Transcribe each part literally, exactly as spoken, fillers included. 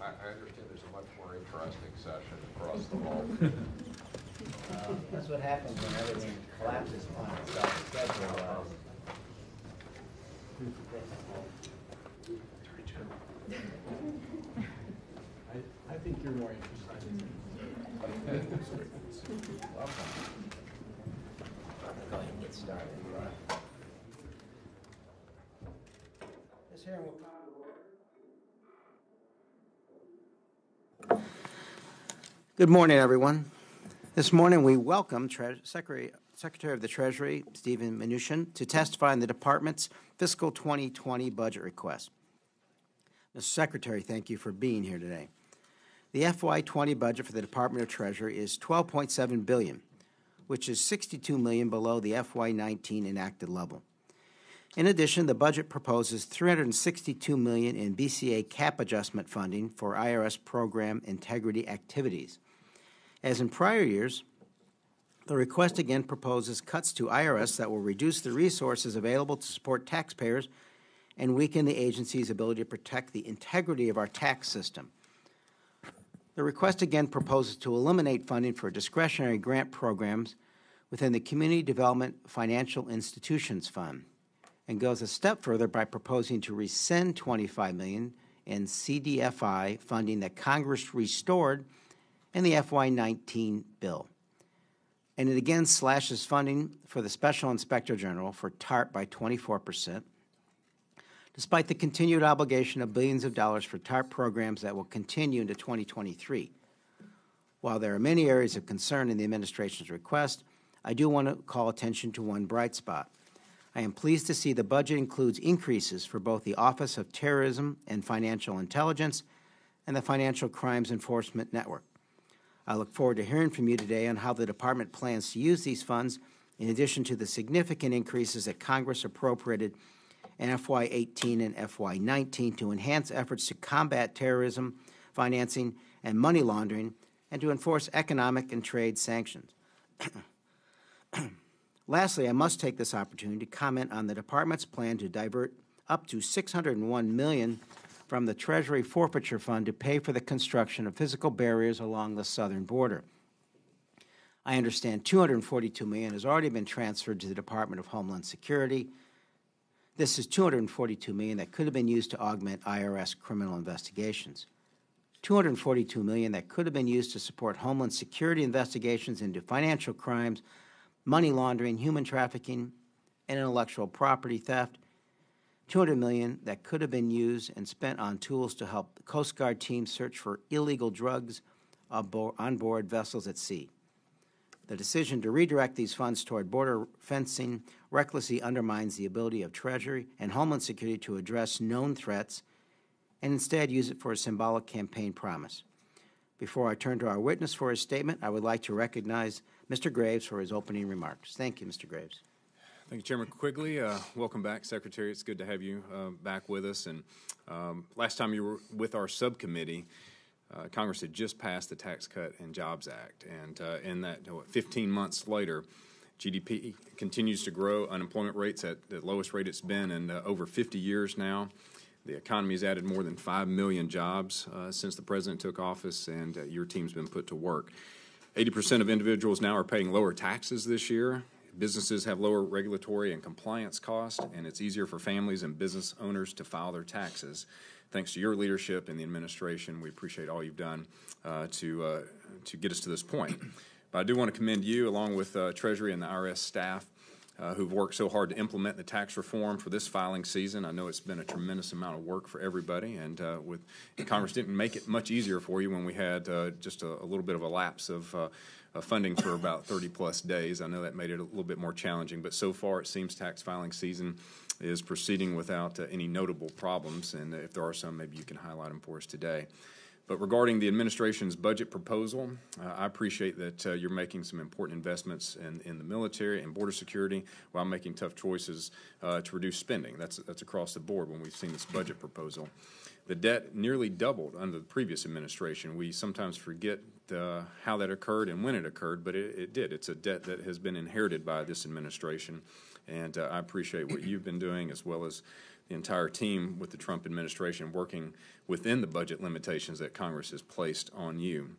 I, I understand there's a much more interesting session across the hall. uh, that's what happens when everything collapses on itself. That's what happens. I, I think you're more interested. Welcome. Go ahead and get started. This hearing will come to order. Good morning, everyone. This morning we welcome Tre- Secretary, Secretary of the Treasury, Steven Mnuchin, to testify on the Department's fiscal twenty twenty budget request. Mister Secretary, thank you for being here today. The F Y twenty budget for the Department of Treasury is twelve point seven billion dollars, which is sixty-two million dollars below the F Y nineteen enacted level. In addition, the budget proposes three hundred sixty-two million dollars in B C A cap adjustment funding for I R S program integrity activities. As in prior years, the request again proposes cuts to I R S that will reduce the resources available to support taxpayers and weaken the agency's ability to protect the integrity of our tax system. The request again proposes to eliminate funding for discretionary grant programs within the Community Development Financial Institutions Fund and goes a step further by proposing to rescind twenty-five million dollars in C D F I funding that Congress restored in the F Y nineteen bill. And it again slashes funding for the Special Inspector General for TARP by twenty-four percent. Despite the continued obligation of billions of dollars for TARP programs that will continue into twenty twenty-three. While there are many areas of concern in the administration's request, I do want to call attention to one bright spot. I am pleased to see the budget includes increases for both the Office of Terrorism and Financial Intelligence and the Financial Crimes Enforcement Network. I look forward to hearing from you today on how the department plans to use these funds in addition to the significant increases that Congress appropriated in F Y eighteen and F Y nineteen to enhance efforts to combat terrorism, financing, and money laundering, and to enforce economic and trade sanctions. Lastly, I must take this opportunity to comment on the Department's plan to divert up to six hundred one million dollars from the Treasury Forfeiture Fund to pay for the construction of physical barriers along the southern border. I understand two hundred forty-two million dollars has already been transferred to the Department of Homeland Security. This is two hundred forty-two million dollars that could have been used to augment I R S criminal investigations, two hundred forty-two million dollars that could have been used to support Homeland Security investigations into financial crimes, money laundering, human trafficking, and intellectual property theft, two hundred million dollars that could have been used and spent on tools to help the Coast Guard teams search for illegal drugs on board vessels at sea. The decision to redirect these funds toward border fencing recklessly undermines the ability of Treasury and Homeland Security to address known threats and instead use it for a symbolic campaign promise. Before I turn to our witness for his statement, I would like to recognize Mister Graves for his opening remarks. Thank you, Mister Graves. Thank you, Chairman Quigley. Uh, welcome back, Secretary. It's good to have you uh, back with us. And um, last time you were with our subcommittee, Uh, Congress had just passed the Tax Cut and Jobs Act, and uh, in that you know, fifteen months later, G D P continues to grow, unemployment rate's at the lowest rate it's been in uh, over fifty years now. The economy's added more than five million jobs uh, since the President took office, and uh, your team's been put to work. eighty percent of individuals now are paying lower taxes this year. Businesses have lower regulatory and compliance costs, and it's easier for families and business owners to file their taxes. Thanks to your leadership and the administration, we appreciate all you've done uh, to uh, to get us to this point. But I do want to commend you, along with uh, Treasury and the I R S staff, uh, who've worked so hard to implement the tax reform for this filing season. I know it's been a tremendous amount of work for everybody, and uh, with and Congress didn't make it much easier for you when we had uh, just a, a little bit of a lapse of uh, uh, funding for about thirty plus days. I know that made it a little bit more challenging, but so far it seems tax filing season is proceeding without uh, any notable problems, and if there are some, maybe you can highlight them for us today. But regarding the administration's budget proposal, uh, I appreciate that uh, you're making some important investments in, in the military and border security while making tough choices uh, to reduce spending. That's, that's across the board when we've seen this budget proposal. The debt nearly doubled under the previous administration. We sometimes forget uh, how that occurred and when it occurred, but it, it did. It's a debt that has been inherited by this administration. And uh, I appreciate what you've been doing, as well as the entire team with the Trump administration working within the budget limitations that Congress has placed on you.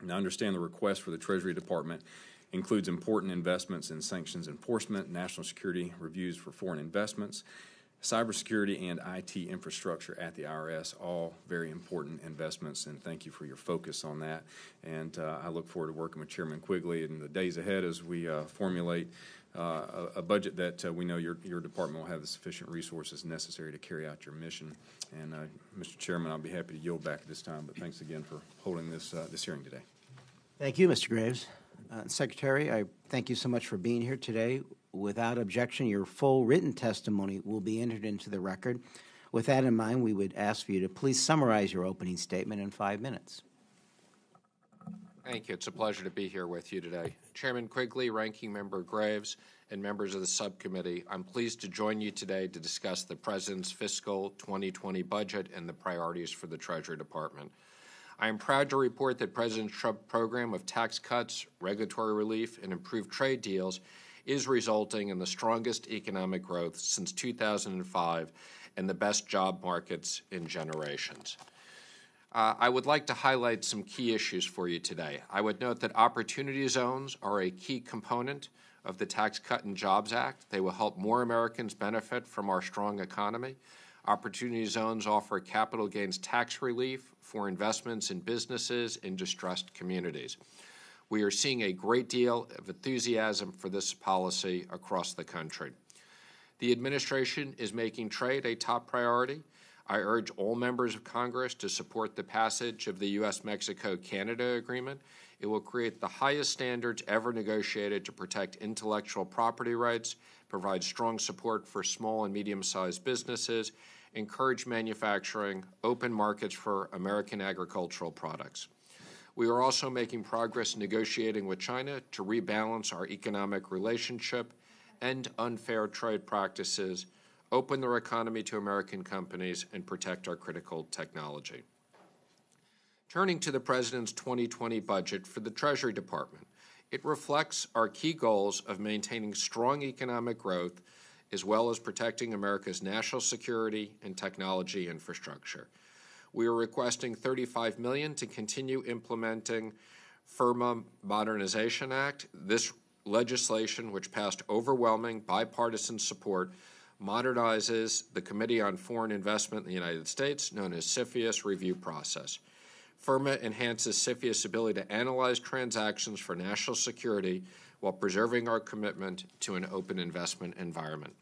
And I understand the request for the Treasury Department includes important investments in sanctions enforcement, national security reviews for foreign investments, cybersecurity, and I T infrastructure at the I R S, all very important investments, and thank you for your focus on that. And uh, I look forward to working with Chairman Quigley in the days ahead as we uh, formulate Uh, a, a budget that uh, we know your, your department will have the sufficient resources necessary to carry out your mission. And uh, Mister Chairman, I'll be happy to yield back at this time, but thanks again for holding this, uh, this hearing today. Thank you, Mister Graves. Uh, Secretary, I thank you so much for being here today. Without objection, your full written testimony will be entered into the record. With that in mind, we would ask for you to please summarize your opening statement in five minutes. Thank you. It's a pleasure to be here with you today. Chairman Quigley, Ranking Member Graves, and members of the subcommittee, I'm pleased to join you today to discuss the President's fiscal twenty twenty budget and the priorities for the Treasury Department. I am proud to report that President Trump's program of tax cuts, regulatory relief, and improved trade deals is resulting in the strongest economic growth since two thousand five and the best job markets in generations. Uh, I would like to highlight some key issues for you today. I would note that opportunity zones are a key component of the Tax Cut and Jobs Act. They will help more Americans benefit from our strong economy. Opportunity zones offer capital gains tax relief for investments in businesses in distressed communities. We are seeing a great deal of enthusiasm for this policy across the country. The administration is making trade a top priority. I urge all members of Congress to support the passage of the U S Mexico Canada agreement. It will create the highest standards ever negotiated to protect intellectual property rights, provide strong support for small and medium-sized businesses, encourage manufacturing, open markets for American agricultural products. We are also making progress negotiating with China to rebalance our economic relationship, end unfair trade practices, open their economy to American companies, and protect our critical technology. Turning to the President's twenty twenty budget for the Treasury Department, it reflects our key goals of maintaining strong economic growth as well as protecting America's national security and technology infrastructure. We are requesting thirty-five million dollars to continue implementing FIRMA Modernization Act. This legislation, which passed overwhelming bipartisan support, modernizes the Committee on Foreign Investment in the United States, known as CIFIUS, review process. FIRMA enhances CIFIUS' ability to analyze transactions for national security while preserving our commitment to an open investment environment.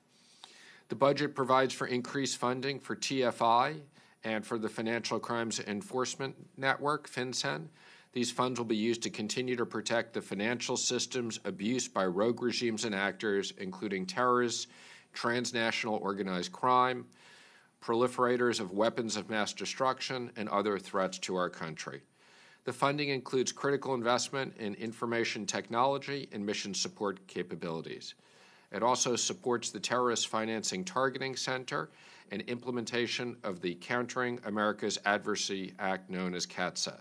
The budget provides for increased funding for T F I and for the Financial Crimes Enforcement Network, FinCEN. These funds will be used to continue to protect the financial system's abuse by rogue regimes and actors, including terrorists, transnational organized crime, proliferators of weapons of mass destruction, and other threats to our country. The funding includes critical investment in information technology and mission support capabilities. It also supports the Terrorist Financing Targeting Center and implementation of the Countering America's Adversary Act, known as CAATSA.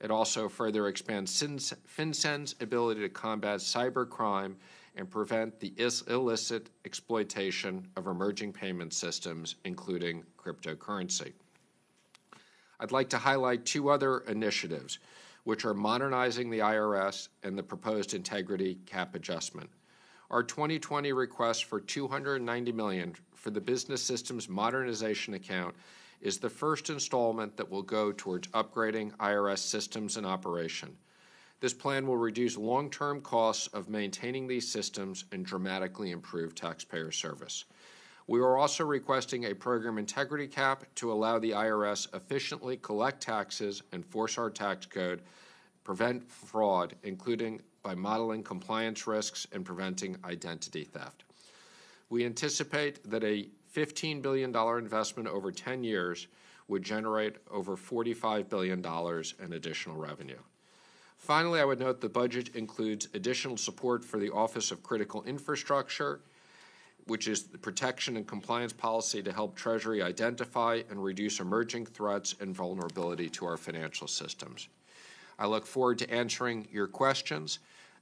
It also further expands FinCEN's ability to combat cybercrime and prevent the illicit exploitation of emerging payment systems, including cryptocurrency. I'd like to highlight two other initiatives, which are modernizing the I R S and the proposed integrity cap adjustment. Our twenty twenty request for two hundred ninety million dollars for the Business Systems Modernization Account is the first installment that will go towards upgrading I R S systems and operation. This plan will reduce long-term costs of maintaining these systems and dramatically improve taxpayer service. We are also requesting a program integrity cap to allow the I R S efficiently collect taxes, enforce our tax code, prevent fraud, including by modeling compliance risks and preventing identity theft. We anticipate that a fifteen billion dollars investment over ten years would generate over forty-five billion dollars in additional revenue. Finally, I would note the budget includes additional support for the Office of Critical Infrastructure, which is the protection and compliance policy to help Treasury identify and reduce emerging threats and vulnerability to our financial systems. I look forward to answering your questions,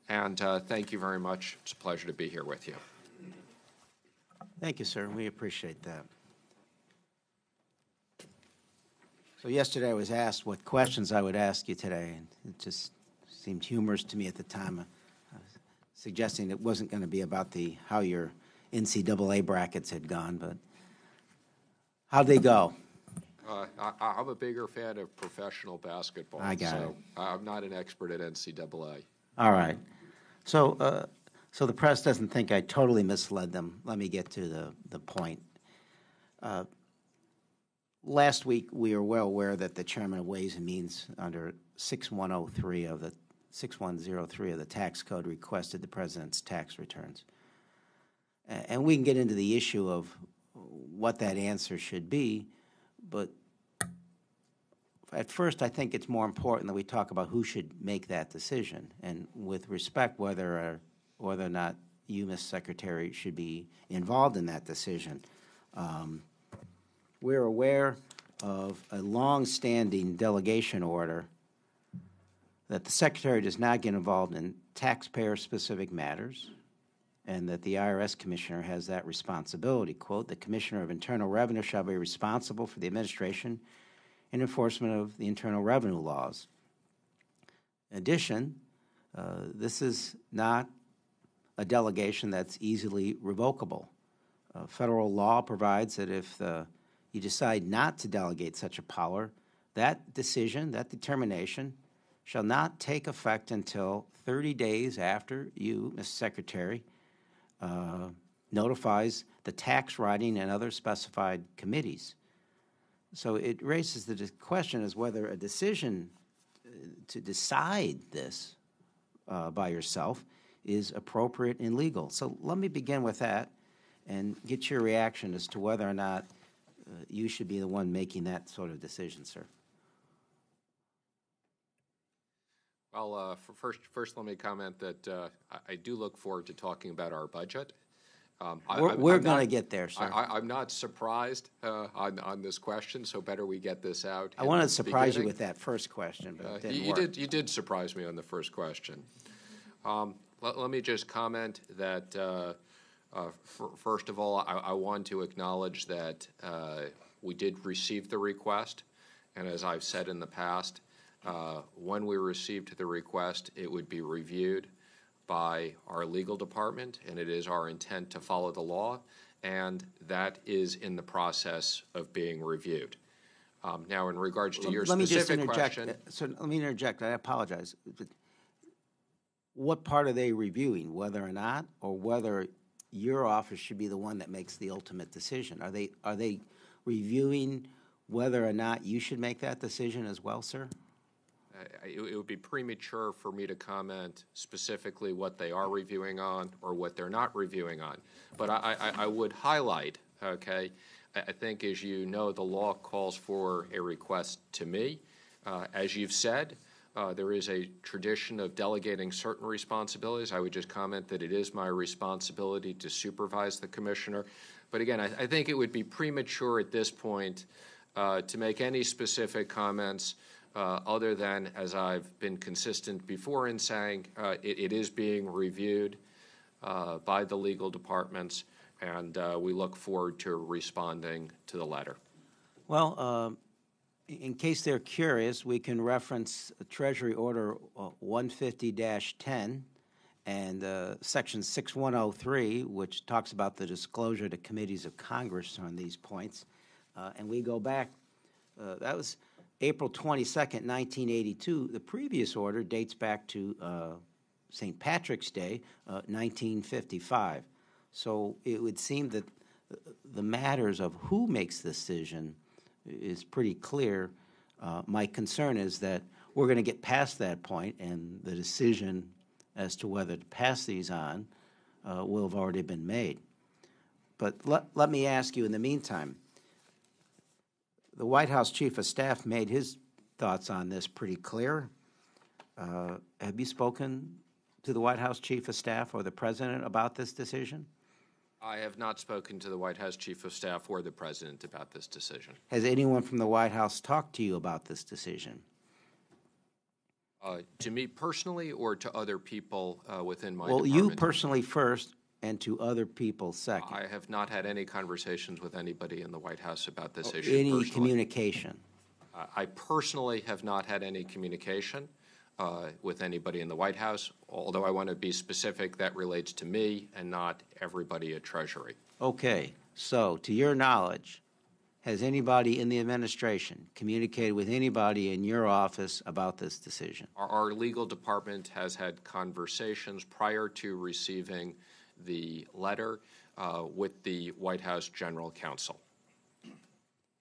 and uh, thank you very much. It's a pleasure to be here with you. Thank you, sir. We appreciate that. So yesterday I was asked what questions I would ask you today, and it just seemed humorous to me at the time. I was suggesting it wasn't going to be about the how your N C double A brackets had gone, but how'd they go? Uh, I, I'm a bigger fan of professional basketball. I got so it. I'm not an expert at N C double A. All right. So, uh, so the press doesn't think I totally misled them. Let me get to the, the point. Uh, last week, we were well aware that the Chairman of Ways and Means under six one oh three of the six one oh three of the tax code requested the President's tax returns. And we can get into the issue of what that answer should be, but at first I think it's more important that we talk about who should make that decision, and with respect whether or, whether or not you, Miz Secretary, should be involved in that decision. Um, we're aware of a long-standing delegation order that the Secretary does not get involved in taxpayer-specific matters, and that the I R S Commissioner has that responsibility. Quote, the Commissioner of Internal Revenue shall be responsible for the administration and enforcement of the internal revenue laws. In addition, uh, this is not a delegation that's easily revocable. Uh, federal law provides that if uh, you decide not to delegate such a power, that decision, that determination, shall not take effect until thirty days after you, Mister Secretary, Uh, notifies the tax writing and other specified committees. So it raises the question as whether a decision to decide this uh, by yourself is appropriate and legal. So let me begin with that and get your reaction as to whether or not uh, you should be the one making that sort of decision, sir. Well, uh, for first, first, let me comment that uh, I, I do look forward to talking about our budget. Um, we're I, we're going to get there, sir. I, I, I'm not surprised uh, on, on this question, so better we get this out. I wanted to surprise beginning. you with that first question, but uh, it didn't you, work. You did, you did surprise me on the first question. Um, let, let me just comment that, uh, uh, first of all, I, I want to acknowledge that uh, we did receive the request, and as I've said in the past, Uh, when we received the request, it would be reviewed by our legal department, and it is our intent to follow the law, and that is in the process of being reviewed. Um, now, in regards to your let specific question... So let me interject. I apologize. What part are they reviewing, whether or not, or whether your office should be the one that makes the ultimate decision? Are they, are they reviewing whether or not you should make that decision as well, sir? It would be premature for me to comment specifically what they are reviewing on or what they're not reviewing on. But I, I, I would highlight, okay, I think as you know, the law calls for a request to me. Uh, as you've said, uh, there is a tradition of delegating certain responsibilities. I would just comment that it is my responsibility to supervise the commissioner. But again, I, I think it would be premature at this point uh, to make any specific comments Uh, other than, as I've been consistent before in saying, uh, it, it is being reviewed uh, by the legal departments, and uh, we look forward to responding to the letter. Well, uh, in case they're curious, we can reference Treasury Order one fifty dash ten and uh, Section six one oh three, which talks about the disclosure to committees of Congress on these points, uh, and we go back. Uh, that was April twenty-second, nineteen eighty-two, the previous order dates back to uh, Saint Patrick's Day, uh, nineteen fifty-five. So it would seem that the matters of who makes the decision is pretty clear. Uh, my concern is that we're going to get past that point, and the decision as to whether to pass these on uh, will have already been made. But let, let me ask you in the meantime. The White House Chief of Staff made his thoughts on this pretty clear. Uh, have you spoken to the White House Chief of Staff or the President about this decision? I have not spoken to the White House Chief of Staff or the President about this decision. Has anyone from the White House talked to you about this decision? Uh, to me personally or to other people uh, within my department? Well, you personally first, and to other people second? I have not had any conversations with anybody in the White House about this oh, issue. Any personally. communication? Uh, I personally have not had any communication uh, with anybody in the White House, although I want to be specific, that relates to me and not everybody at Treasury. Okay. So, to your knowledge, has anybody in the administration communicated with anybody in your office about this decision? Our, our legal department has had conversations prior to receiving the letter uh, with the White House General Counsel.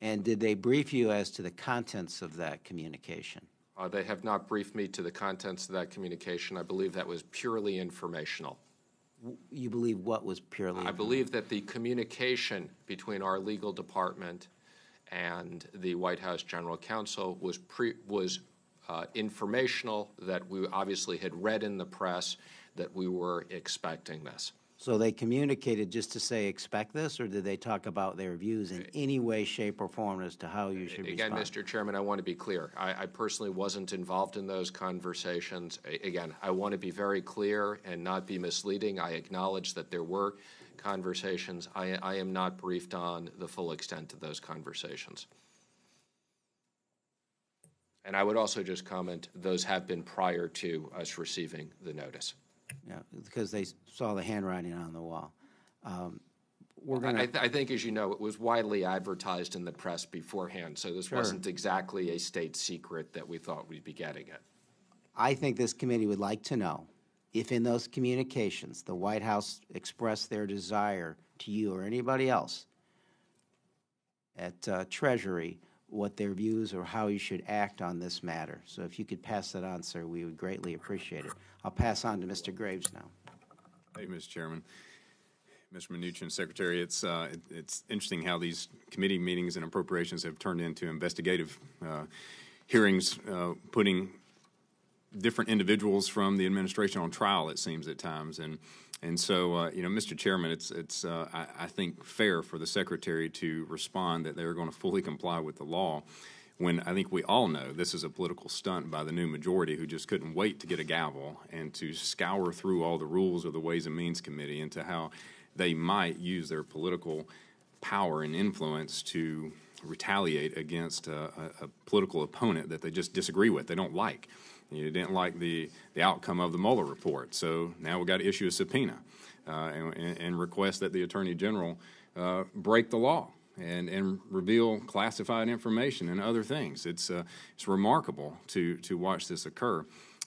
And did they brief you as to the contents of that communication? Uh, they have not briefed me to the contents of that communication. I believe that was purely informational. You believe what was purely? I believe that the communication between our legal department and the White House General Counsel was pre, was uh, informational, that we obviously had read in the press that we were expecting this. So they communicated just to say expect this, or did they talk about their views in any way, shape, or form as to how you should Again, respond? Again, Mister Chairman, I want to be clear. I, I personally wasn't involved in those conversations. I, again, I want to be very clear and not be misleading. I acknowledge that there were conversations. I, I am not briefed on the full extent of those conversations. And I would also just comment, those have been prior to us receiving the notice. Yeah, because they saw the handwriting on the wall. Um, we're gonna I, th I think, as you know, it was widely advertised in the press beforehand, so this sure. wasn't exactly a state secret that we thought we'd be getting it. I think this committee would like to know if in those communications the White House expressed their desire to you or anybody else at uh, Treasury what their views or how you should act on this matter. So if you could pass that on, sir, we would greatly appreciate it. I'll pass on to Mister Graves now. Thank you, Mister Chairman. Mister Mnuchin, Secretary, it's, uh, it, it's interesting how these committee meetings and appropriations have turned into investigative uh, hearings, uh, putting different individuals from the administration on trial, it seems at times. And And so, uh, you know, Mister Chairman, it's, it's uh, I, I think, fair for the Secretary to respond that they're going to fully comply with the law when I think we all know this is a political stunt by the new majority who just couldn't wait to get a gavel and to scour through all the rules of the Ways and Means Committee into how they might use their political power and influence to retaliate against a, a, a political opponent that they just disagree with, they don't like. You didn't like the, the outcome of the Mueller report, so now we've got to issue a subpoena uh, and, and request that the Attorney General uh, break the law and, and reveal classified information and other things. It's, uh, it's remarkable to, to watch this occur.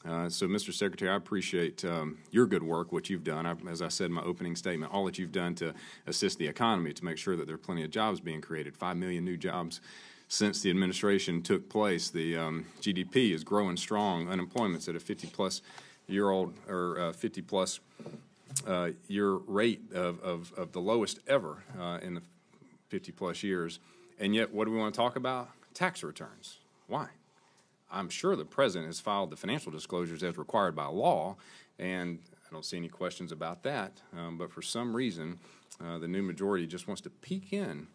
Uh, so, Mister Secretary, I appreciate um, your good work, what you've done. I, as I said in my opening statement, all that you've done to assist the economy, to make sure that there are plenty of jobs being created, five million new jobs. Since the administration took place, the um, G D P is growing strong. Unemployment's at a fifty-plus-year-old or uh, fifty-plus-year uh, rate of, of, of the lowest ever uh, in the fifty-plus years. And yet, what do we want to talk about? Tax returns. Why? I'm sure the President has filed the financial disclosures as required by law, and I don't see any questions about that. Um, but for some reason, uh, the new majority just wants to peek in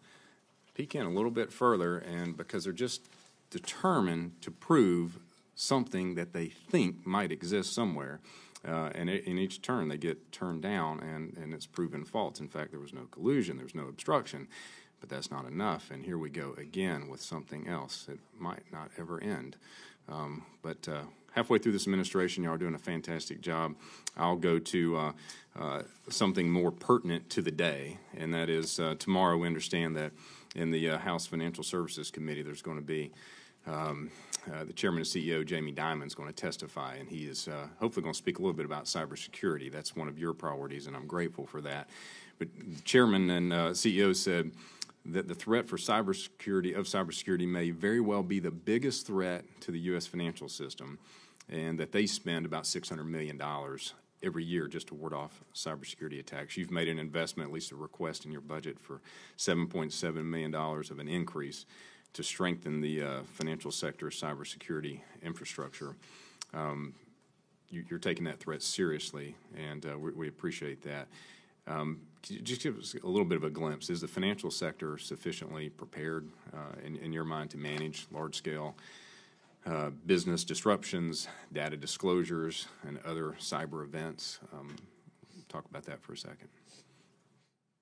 peek in a little bit further, and because they're just determined to prove something that they think might exist somewhere. Uh, and it, in each turn, they get turned down, and, and it's proven false. In fact, there was no collusion, there's no obstruction, but that's not enough. And here we go again with something else. It might not ever end. Um, but uh, halfway through this administration, y'all are doing a fantastic job. I'll go to uh, uh, something more pertinent to the day, and that is uh, tomorrow we understand that in the uh, House Financial Services Committee, there's going to be um, uh, the chairman and C E O, Jamie Dimon, is going to testify, and he is uh, hopefully going to speak a little bit about cybersecurity. That's one of your priorities, and I'm grateful for that. But the chairman and uh, C E O said that the threat for cybersecurity of cybersecurity may very well be the biggest threat to the U S financial system, and that they spend about six hundred million dollars every year just to ward off cybersecurity attacks. You've made an investment, at least a request in your budget, for seven point seven million dollars of an increase to strengthen the uh, financial sector cybersecurity infrastructure. Um, you, you're taking that threat seriously, and uh, we, we appreciate that. Um, could you just give us a little bit of a glimpse. Is the financial sector sufficiently prepared, uh, in, in your mind, to manage large-scale Uh, business disruptions, data disclosures, and other cyber events? Um, talk about that for a second.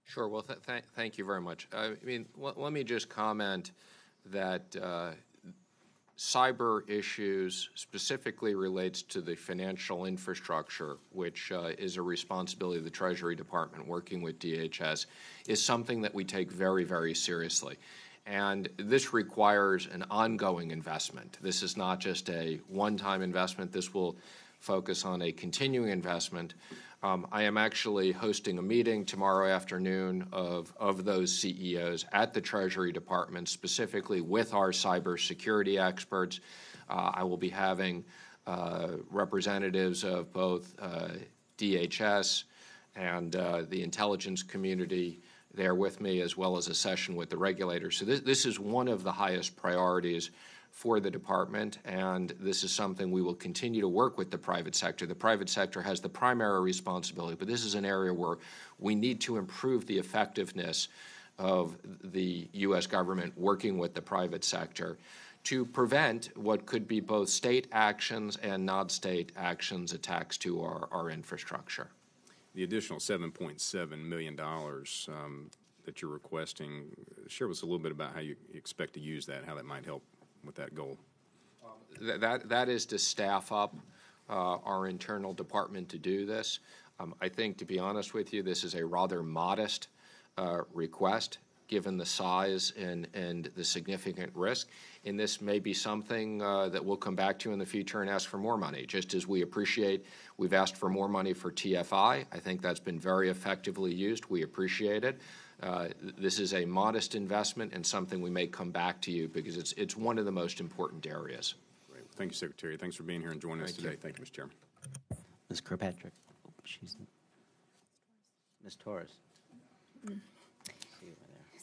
Sure. Well, th th thank you very much. I mean, let me just comment that uh, cyber issues specifically relates to the financial infrastructure, which uh, is a responsibility of the Treasury Department working with D H S, is something that we take very, very seriously. And this requires an ongoing investment. This is not just a one-time investment. This will focus on a continuing investment. Um, I am actually hosting a meeting tomorrow afternoon of, of those C E Os at the Treasury Department, specifically with our cybersecurity experts. Uh, I will be having uh, representatives of both uh, D H S and uh, the intelligence community there with me, as well as a session with the regulators. So this, this is one of the highest priorities for the department, and this is something we will continue to work with the private sector. The private sector has the primary responsibility, but this is an area where we need to improve the effectiveness of the U S government working with the private sector to prevent what could be both state actions and non-state actions attacks to our, our infrastructure. The additional seven point seven million dollars um, that you're requesting, share with us a little bit about how you expect to use that, how that might help with that goal. Um, that that is to staff up uh, our internal department to do this. Um, I think, to be honest with you, this is a rather modest uh, request given the size and and the significant risk. And this may be something uh, that we'll come back to in the future and ask for more money. Just as we appreciate, we've asked for more money for T F I. I think that's been very effectively used. We appreciate it. Uh, this is a modest investment and something we may come back to you because it's it's one of the most important areas. Great. Thank you, Secretary. Thanks for being here and joining Thank us today. You. Thank you, Mister Chairman. Miz Kirkpatrick. Oh, she's Miz Torres. Mm-hmm.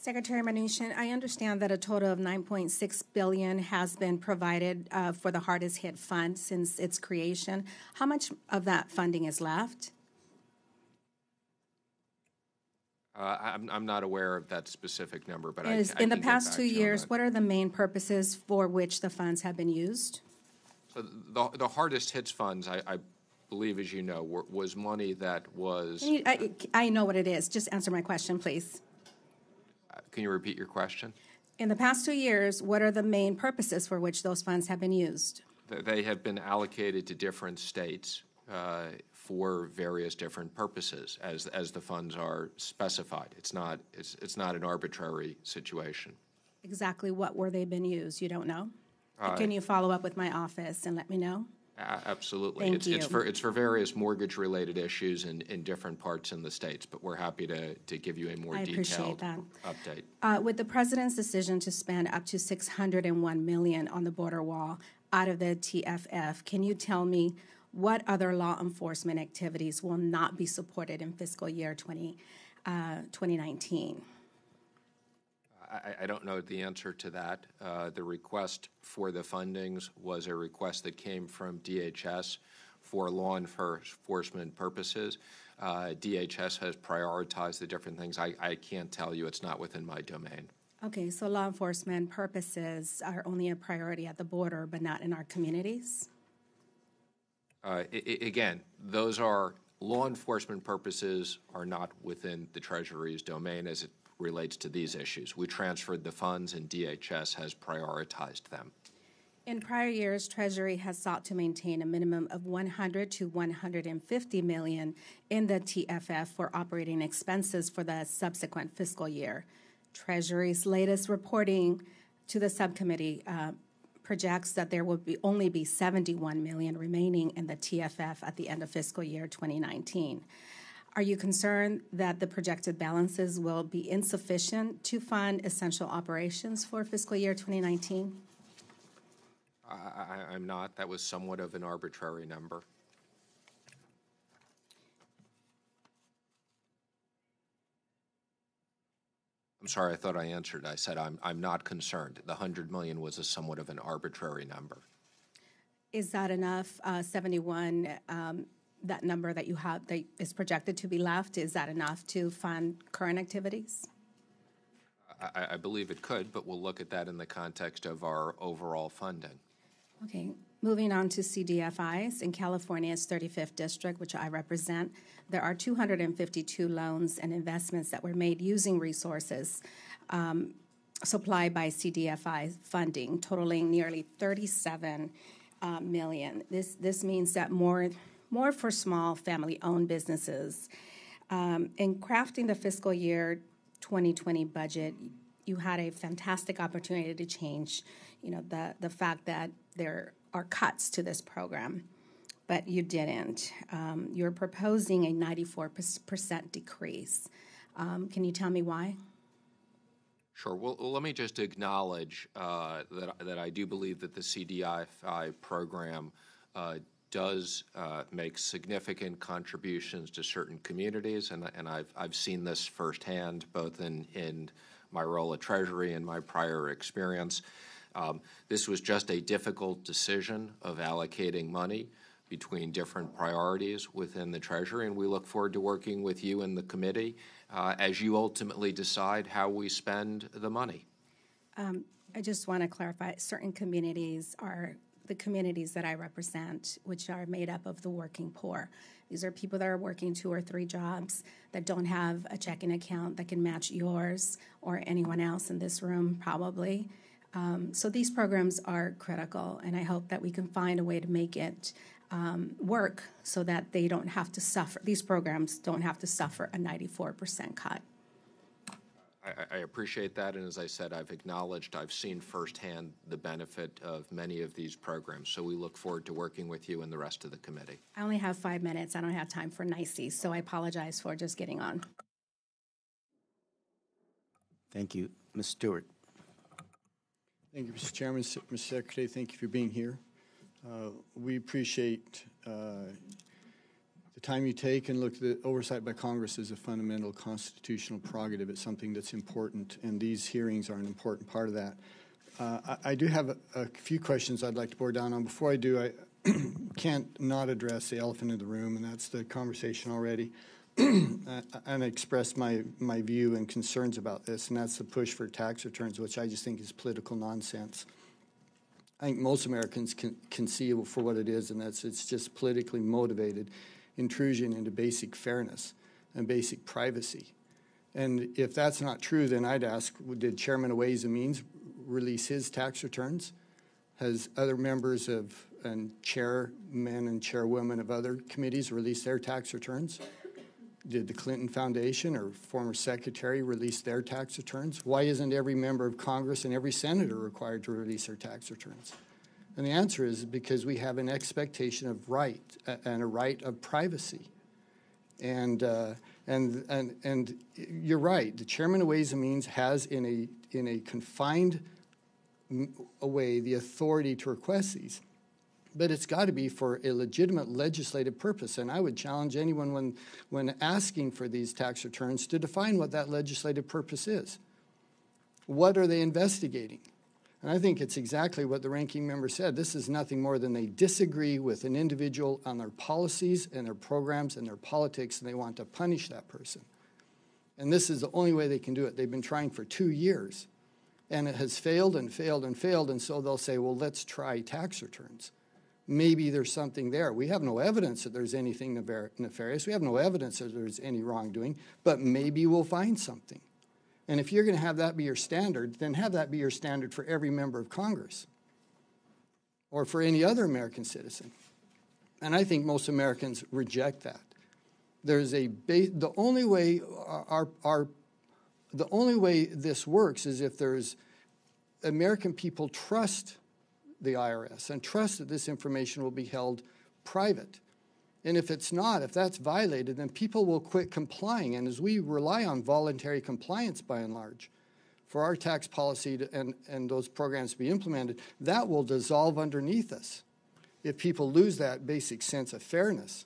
Secretary Mnuchin, I understand that a total of nine point six billion dollars has been provided uh, for the hardest hit fund since its creation. How much of that funding is left? Uh, I'm, I'm not aware of that specific number, but is, I, I in the past two years, what are the main purposes for which the funds have been used? So the, the hardest hits funds, I, I believe, as you know, were, was money that was. You, I, I know what it is. Just answer my question, please. Uh, can you repeat your question? In the past two years, what are the main purposes for which those funds have been used? They have been allocated to different states. Uh, for various different purposes, as as the funds are specified, it's not it's it's not an arbitrary situation. Exactly, what were they been used? You don't know. Uh, Can you follow up with my office and let me know? Absolutely. Thank it's, you. It's for it's for various mortgage related issues in, in different parts in the states, but we're happy to to give you a more I detailed that. update. Uh, with the president's decision to spend up to six hundred one million dollars on the border wall out of the T F F, can you tell me? What other law enforcement activities will not be supported in fiscal year twenty nineteen? I, I don't know the answer to that. Uh, the request for the fundings was a request that came from D H S for law enforcement purposes. Uh, D H S has prioritized the different things. I, I can't tell you. It's not within my domain. Okay, so law enforcement purposes are only a priority at the border, but not in our communities? Uh, I I again, those are law enforcement purposes are not within the Treasury's domain as it relates to these issues. We transferred the funds and D H S has prioritized them. In prior years, Treasury has sought to maintain a minimum of one hundred to one hundred fifty million dollars in the T F F for operating expenses for the subsequent fiscal year. Treasury's latest reporting to the subcommittee uh, projects that there will be only be seventy-one million dollars remaining in the T F F at the end of fiscal year twenty nineteen. Are you concerned that the projected balances will be insufficient to fund essential operations for fiscal year twenty nineteen? I, I, I'm not. That was somewhat of an arbitrary number. I'm sorry, I thought I answered. I said I'm, I'm not concerned. The one hundred million dollars was a somewhat of an arbitrary number. Is that enough? Uh, seventy-one, um, that number that you have that is projected to be left, is that enough to fund current activities? I, I believe it could, but we'll look at that in the context of our overall funding. Okay. Moving on to C D F Is, in California's thirty-fifth District, which I represent, there are two hundred fifty-two loans and investments that were made using resources um, supplied by C D F I funding, totaling nearly thirty-seven uh, million. This this means that more more for small family-owned businesses. Um, in crafting the fiscal year twenty twenty budget, you had a fantastic opportunity to change, you know, the the fact that there are cuts to this program, but you didn't. Um, you're proposing a ninety-four percent decrease. Um, can you tell me why? Sure. Well, let me just acknowledge uh, that that I do believe that the C D F I program uh, does uh, make significant contributions to certain communities, and and I've I've seen this firsthand, both in in my role at Treasury and my prior experience. Um, this was just a difficult decision of allocating money between different priorities within the Treasury, and we look forward to working with you and the committee uh, as you ultimately decide how we spend the money. Um, I just want to clarify, certain communities are the communities that I represent, which are made up of the working poor. These are people that are working two or three jobs, that don't have a checking account that can match yours or anyone else in this room probably. Um, so these programs are critical, and I hope that we can find a way to make it um, work so that they don't have to suffer, these programs don't have to suffer a ninety-four percent cut. I, I appreciate that, and as I said, I've acknowledged, I've seen firsthand the benefit of many of these programs, so we look forward to working with you and the rest of the committee. I only have five minutes. I don't have time for niceties, so I apologize for just getting on. Thank you. Miz Stewart. Thank you, Mister Chairman. Mister Secretary, thank you for being here. Uh, we appreciate uh, the time you take, and look, the oversight by Congress is a fundamental constitutional prerogative. It's something that's important, and these hearings are an important part of that. Uh, I, I do have a, a few questions I'd like to bore down on. Before I do, I can't not address the elephant in the room, and that's the conversation already. And I expressed my, my view and concerns about this, and that's the push for tax returns, which I just think is political nonsense. I think most Americans can, can see for what it is, and that's it's just politically motivated intrusion into basic fairness and basic privacy. And if that's not true, then I'd ask, did Chairman of Ways and Means release his tax returns? Has other members of and chairmen and chairwomen of other committees released their tax returns? Did the Clinton Foundation or former secretary release their tax returns? Why isn't every member of Congress and every senator required to release their tax returns? And the answer is because we have an expectation of right uh, and a right of privacy. And, uh, and, and, and you're right. The Chairman of Ways and Means has in a, in a confined way the authority to request these. But it's got to be for a legitimate legislative purpose. And I would challenge anyone when, when asking for these tax returns to define what that legislative purpose is. What are they investigating? And I think it's exactly what the ranking member said. This is nothing more than they disagree with an individual on their policies and their programs and their politics, and they want to punish that person. And this is the only way they can do it. They've been trying for two years, and it has failed and failed and failed, and so they'll say, well, let's try tax returns. Maybe there's something there. We have no evidence that there's anything nefarious. We have no evidence that there's any wrongdoing, but maybe we'll find something. And if you're going to have that be your standard, then have that be your standard for every member of Congress or for any other American citizen. And I think most Americans reject that. There's a ba- the only way our, our the only way this works is if there's American people trust the I R S and trust that this information will be held private. And if it's not, if that's violated, then people will quit complying. And as we rely on voluntary compliance by and large for our tax policy to, and, and those programs to be implemented, that will dissolve underneath us if people lose that basic sense of fairness.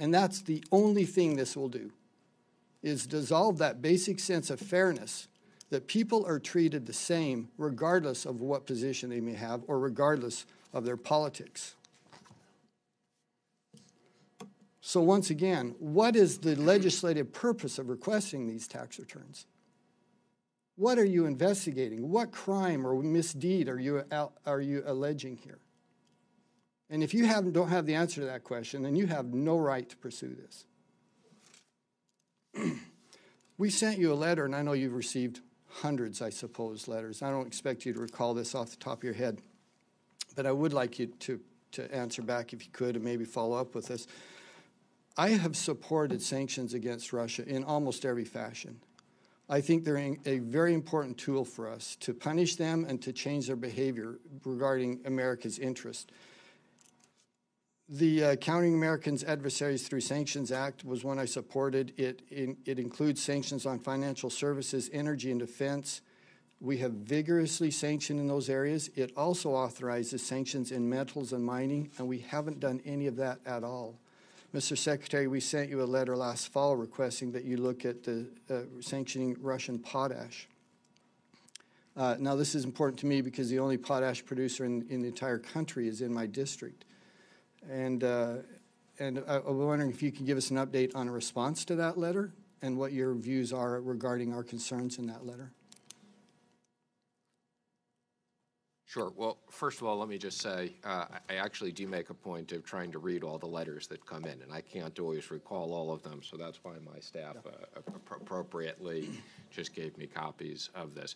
And that's the only thing this will do, is dissolve that basic sense of fairness, that people are treated the same regardless of what position they may have or regardless of their politics. So once again, what is the legislative purpose of requesting these tax returns? What are you investigating? What crime or misdeed are you, are you alleging here? And if you have, don't have the answer to that question, then you have no right to pursue this. We sent you a letter, and I know you've received hundreds, I suppose, letters. I don't expect you to recall this off the top of your head, but I would like you to, to answer back if you could and maybe follow up with this. I have supported sanctions against Russia in almost every fashion. I think they're a very important tool for us to punish them and to change their behavior regarding America's interest. The uh, Countering Americans' Adversaries Through Sanctions Act was one I supported. It, in, it includes sanctions on financial services, energy, and defense. We have vigorously sanctioned in those areas. It also authorizes sanctions in metals and mining, and we haven't done any of that at all. Mister Secretary, we sent you a letter last fall requesting that you look at the uh, sanctioning Russian potash. Uh, now, this is important to me because the only potash producer in, in the entire country is in my district. And, uh, and I, I'm wondering if you can give us an update on a response to that letter and what your views are regarding our concerns in that letter. Sure. Well, first of all, let me just say uh, I actually do make a point of trying to read all the letters that come in, and I can't always recall all of them, so that's why my staff uh, appropriately just gave me copies of this.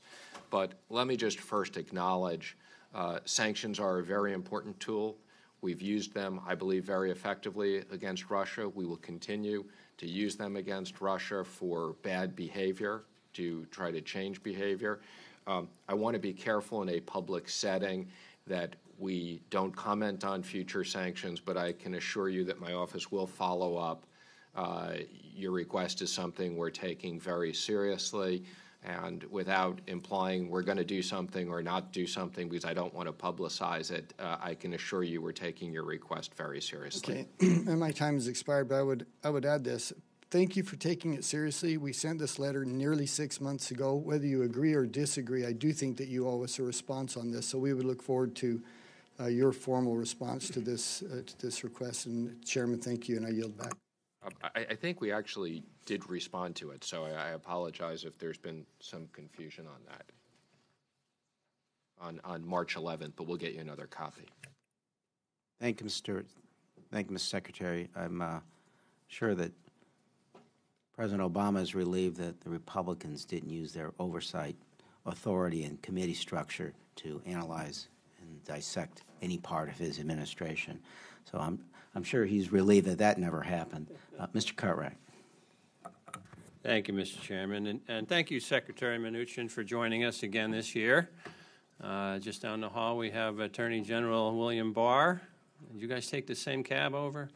But let me just first acknowledge uh, sanctions are a very important tool. We've used them, I believe, very effectively against Russia. We will continue to use them against Russia for bad behavior, to try to change behavior. Um, I want to be careful in a public setting that we don't comment on future sanctions, but I can assure you that my office will follow up. Uh, your request is something we're taking very seriously. And without implying we're going to do something or not do something, because I don't want to publicize it, uh, I can assure you we're taking your request very seriously. Okay, and my time has expired, but I would, I would add this. Thank you for taking it seriously. We sent this letter nearly six months ago. Whether you agree or disagree, I do think that you owe us a response on this. So we would look forward to uh, your formal response to this, uh, to this request. And Chairman, thank you, and I yield back. I, I think we actually did respond to it, so I, I apologize if there's been some confusion on that on, on March eleventh, but we'll get you another copy. Thank you, Mister Thank you, Mister Secretary. I'm uh, sure that President Obama is relieved that the Republicans didn't use their oversight authority and committee structure to analyze and dissect any part of his administration. So I'm, I'm sure he's relieved that that never happened. Uh, Mister Cartwright. Thank you, Mister Chairman, and, and thank you, Secretary Mnuchin, for joining us again this year. Uh, just down the hall, we have Attorney General William Barr. Did you guys take the same cab over?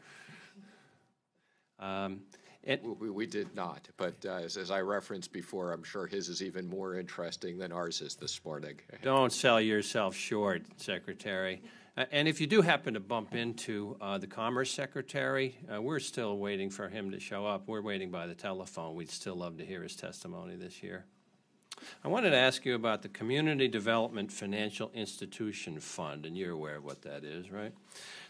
Um, it, we, we did not, but uh, as, as I referenced before, I'm sure his is even more interesting than ours is this morning. Don't sell yourself short, Secretary. Uh, and if you do happen to bump into uh, the Commerce Secretary, uh, we're still waiting for him to show up. We're waiting by the telephone. We'd still love to hear his testimony this year. I wanted to ask you about the Community Development Financial Institution Fund, and you're aware of what that is, right?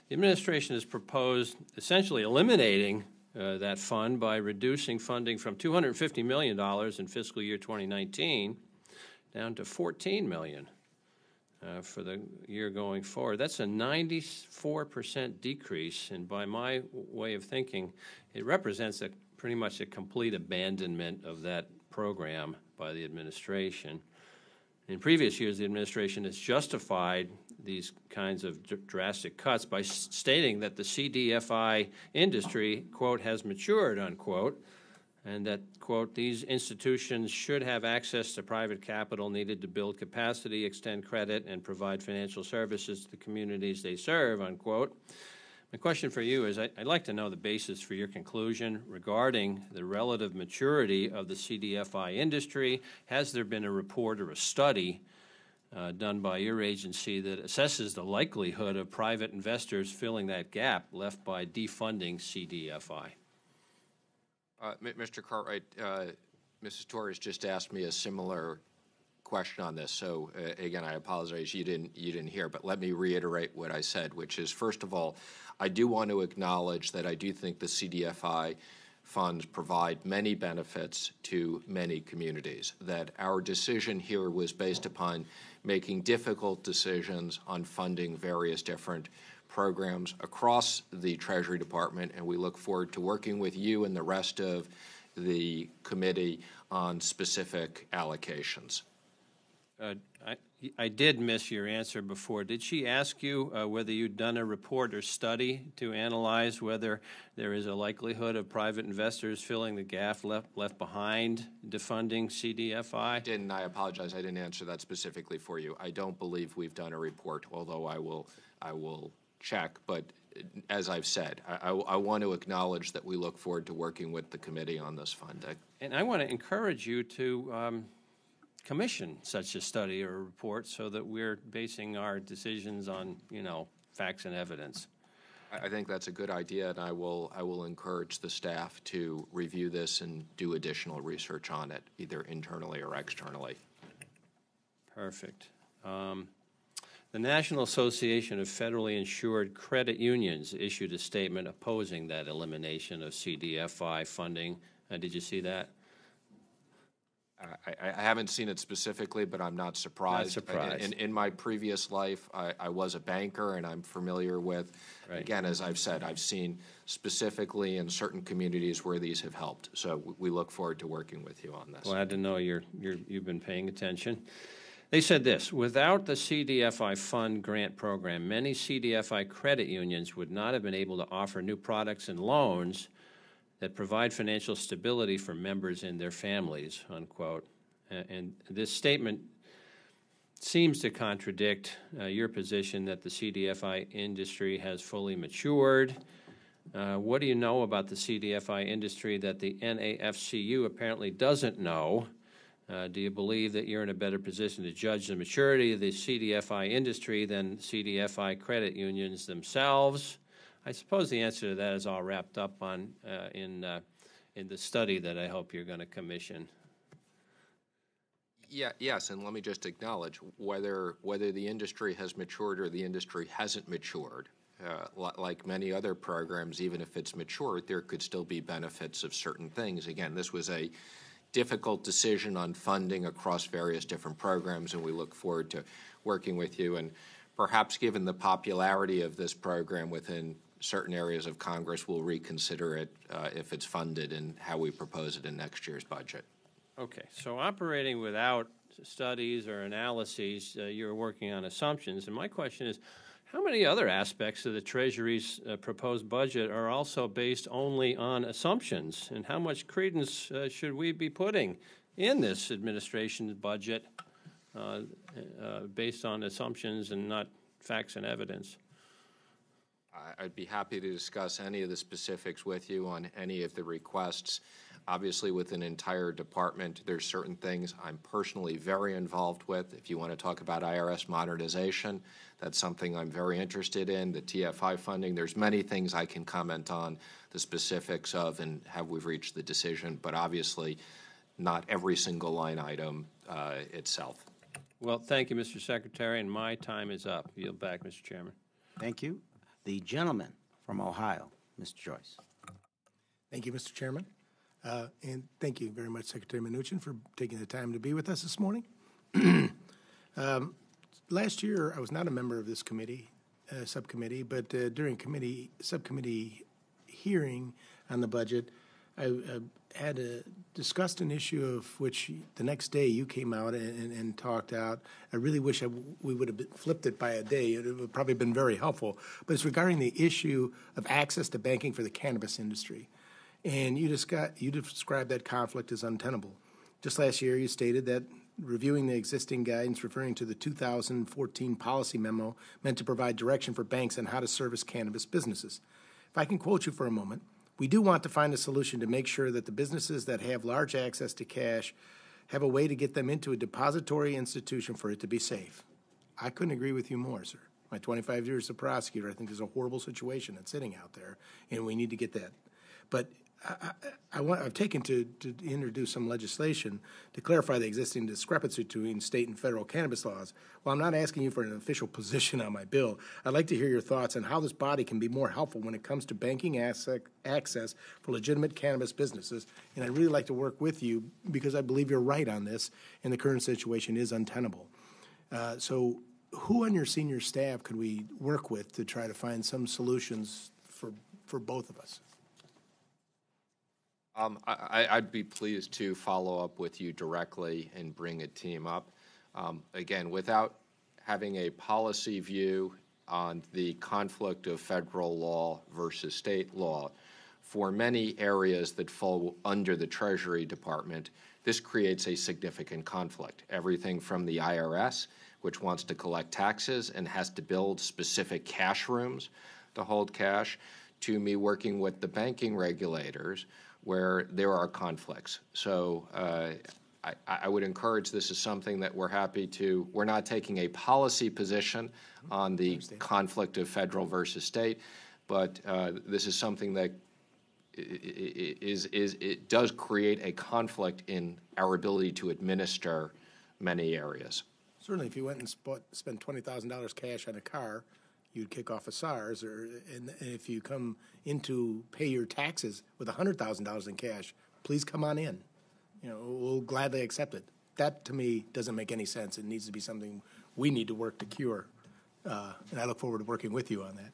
The administration has proposed essentially eliminating uh, that fund by reducing funding from two hundred fifty million dollars in fiscal year twenty nineteen down to fourteen million dollars. Uh, for the year going forward. That's a ninety-four percent decrease, and by my way of thinking, it represents a, pretty much a complete abandonment of that program by the administration. In previous years, the administration has justified these kinds of dr- drastic cuts by s- stating that the C D F I industry, quote, has matured, unquote, and that, quote, these institutions should have access to private capital needed to build capacity, extend credit, and provide financial services to the communities they serve, unquote. My question for you is, I, I'd like to know the basis for your conclusion regarding the relative maturity of the C D F I industry. Has there been a report or a study uh, done by your agency that assesses the likelihood of private investors filling that gap left by defunding C D F I? Uh, Mister Cartwright, uh, Missus Torres just asked me a similar question on this. So uh, again, I apologize you didn't you didn't hear, but let me reiterate what I said, which is, first of all, I do want to acknowledge that I do think the C D F I funds provide many benefits to many communities. That our decision here was based upon making difficult decisions on funding various different programs across the Treasury Department, and we look forward to working with you and the rest of the committee on specific allocations. Uh, I, I did miss your answer before. Did she ask you uh, whether you'd done a report or study to analyze whether there is a likelihood of private investors filling the gap left, left behind defunding C D F I? I didn't. I apologize. I didn't answer that specifically for you. I don't believe we've done a report, although I will, I will check. But as I've said, I, I, I want to acknowledge that we look forward to working with the committee on this funding. And I want to encourage you to um, commission such a study or a report so that we're basing our decisions on, you know, facts and evidence. I think that's a good idea, and I will I will encourage the staff to review this and do additional research on it, either internally or externally. Perfect. Um, the National Association of Federally Insured Credit Unions issued a statement opposing that elimination of C D F I funding. Uh, did you see that? I, I haven't seen it specifically, but I'm not surprised. Not surprised. I, in, in my previous life, I, I was a banker, and I'm familiar with, right. Again, as I've said, I've seen specifically in certain communities where these have helped. So we look forward to working with you on this. Glad to know you're, you're, you've been paying attention. They said this: without the C D F I fund grant program, many C D F I credit unions would not have been able to offer new products and loans that provide financial stability for members and their families, unquote. And this statement seems to contradict uh, your position that the C D F I industry has fully matured. Uh, what do you know about the C D F I industry that the N A F C U apparently doesn't know? Uh, do you believe that you're in a better position to judge the maturity of the C D F I industry than C D F I credit unions themselves? I suppose the answer to that is all wrapped up on uh, in uh, in the study that I hope you're going to commission. Yeah, yes, and let me just acknowledge whether whether the industry has matured or the industry hasn't matured. Uh, like many other programs, even if it's matured, there could still be benefits of certain things. Again, this was a difficult decision on funding across various different programs, and we look forward to working with you. And perhaps, given the popularity of this program within certain areas of Congress, we'll reconsider it uh, if it's funded and how we propose it in next year's budget. Okay. So operating without studies or analyses, uh, you're working on assumptions. And my question is, how many other aspects of the Treasury's uh, proposed budget are also based only on assumptions? And how much credence uh, should we be putting in this administration's budget Uh, uh, based on assumptions and not facts and evidence? I'd be happy to discuss any of the specifics with you on any of the requests. Obviously, with an entire department, there's certain things I'm personally very involved with. If you want to talk about I R S modernization, that's something I'm very interested in. The T F I funding, there's many things I can comment on the specifics of and have we've reached the decision, but obviously not every single line item uh, itself. Well, thank you, Mister Secretary, and my time is up. Yield back, Mister Chairman. Thank you. The gentleman from Ohio, Mister Joyce. Thank you, Mister Chairman, uh, and thank you very much, Secretary Mnuchin, for taking the time to be with us this morning. um, last year, I was not a member of this committee, uh, subcommittee, but uh, during committee subcommittee hearing on the budget, I uh, had a, discussed an issue of which the next day you came out and, and, and talked out. I really wish I w we would have flipped it by a day. It would have probably been very helpful. But it's regarding the issue of access to banking for the cannabis industry. And you, discuss, you described that conflict as untenable. Just last year you stated that reviewing the existing guidance referring to the two thousand fourteen policy memo meant to provide direction for banks on how to service cannabis businesses. If I can quote you for a moment, "We do want to find a solution to make sure that the businesses that have large access to cash have a way to get them into a depository institution for it to be safe." I couldn't agree with you more, sir. My twenty-five years as a prosecutor, I think there's a horrible situation that's sitting out there, and we need to get that. But I, I, I want, I've taken to, to introduce some legislation to clarify the existing discrepancy between state and federal cannabis laws. While I'm not asking you for an official position on my bill, I'd like to hear your thoughts on how this body can be more helpful when it comes to banking asset access for legitimate cannabis businesses. And I'd really like to work with you because I believe you're right on this, and the current situation is untenable. Uh, so who on your senior staff could we work with to try to find some solutions for for both of us? Um, I, I'd be pleased to follow up with you directly and bring a team up. Um, again, without having a policy view on the conflict of federal law versus state law, for many areas that fall under the Treasury Department, this creates a significant conflict. Everything from the I R S, which wants to collect taxes and has to build specific cash rooms to hold cash, to me working with the banking regulators where there are conflicts. So uh, I, I would encourage this is something that we're happy to, we're not taking a policy position on the conflict of federal versus state, but uh, this is something that is, is, it does create a conflict in our ability to administer many areas. Certainly, if you went and spot, spent twenty thousand dollars cash on a car, you'd kick off a SARS, or and if you come in to pay your taxes with one hundred thousand dollars in cash, please come on in. You know, we'll gladly accept it. That, to me, doesn't make any sense. It needs to be something we need to work to cure, uh, and I look forward to working with you on that.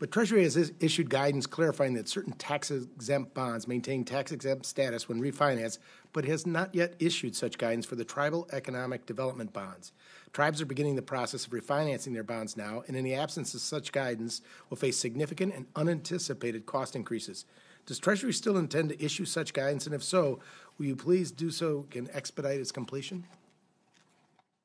But Treasury has is issued guidance clarifying that certain tax-exempt bonds maintain tax-exempt status when refinanced, but has not yet issued such guidance for the tribal economic development bonds. Tribes are beginning the process of refinancing their bonds now, and in the absence of such guidance will face significant and unanticipated cost increases. Does Treasury still intend to issue such guidance, and if so, will you please do so and expedite its completion?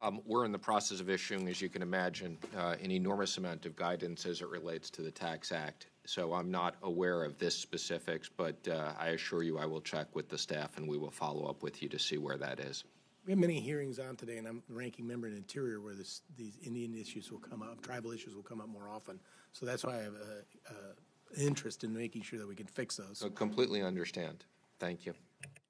Um, we're in the process of issuing, as you can imagine, uh, an enormous amount of guidance as it relates to the Tax Act. So I'm not aware of this specifics, but uh, I assure you I will check with the staff and we will follow up with you to see where that is. We have many hearings on today, and I'm the ranking member in Interior where this, these Indian issues will come up, tribal issues will come up more often. So that's why I have an interest in making sure that we can fix those. I completely understand. Thank you.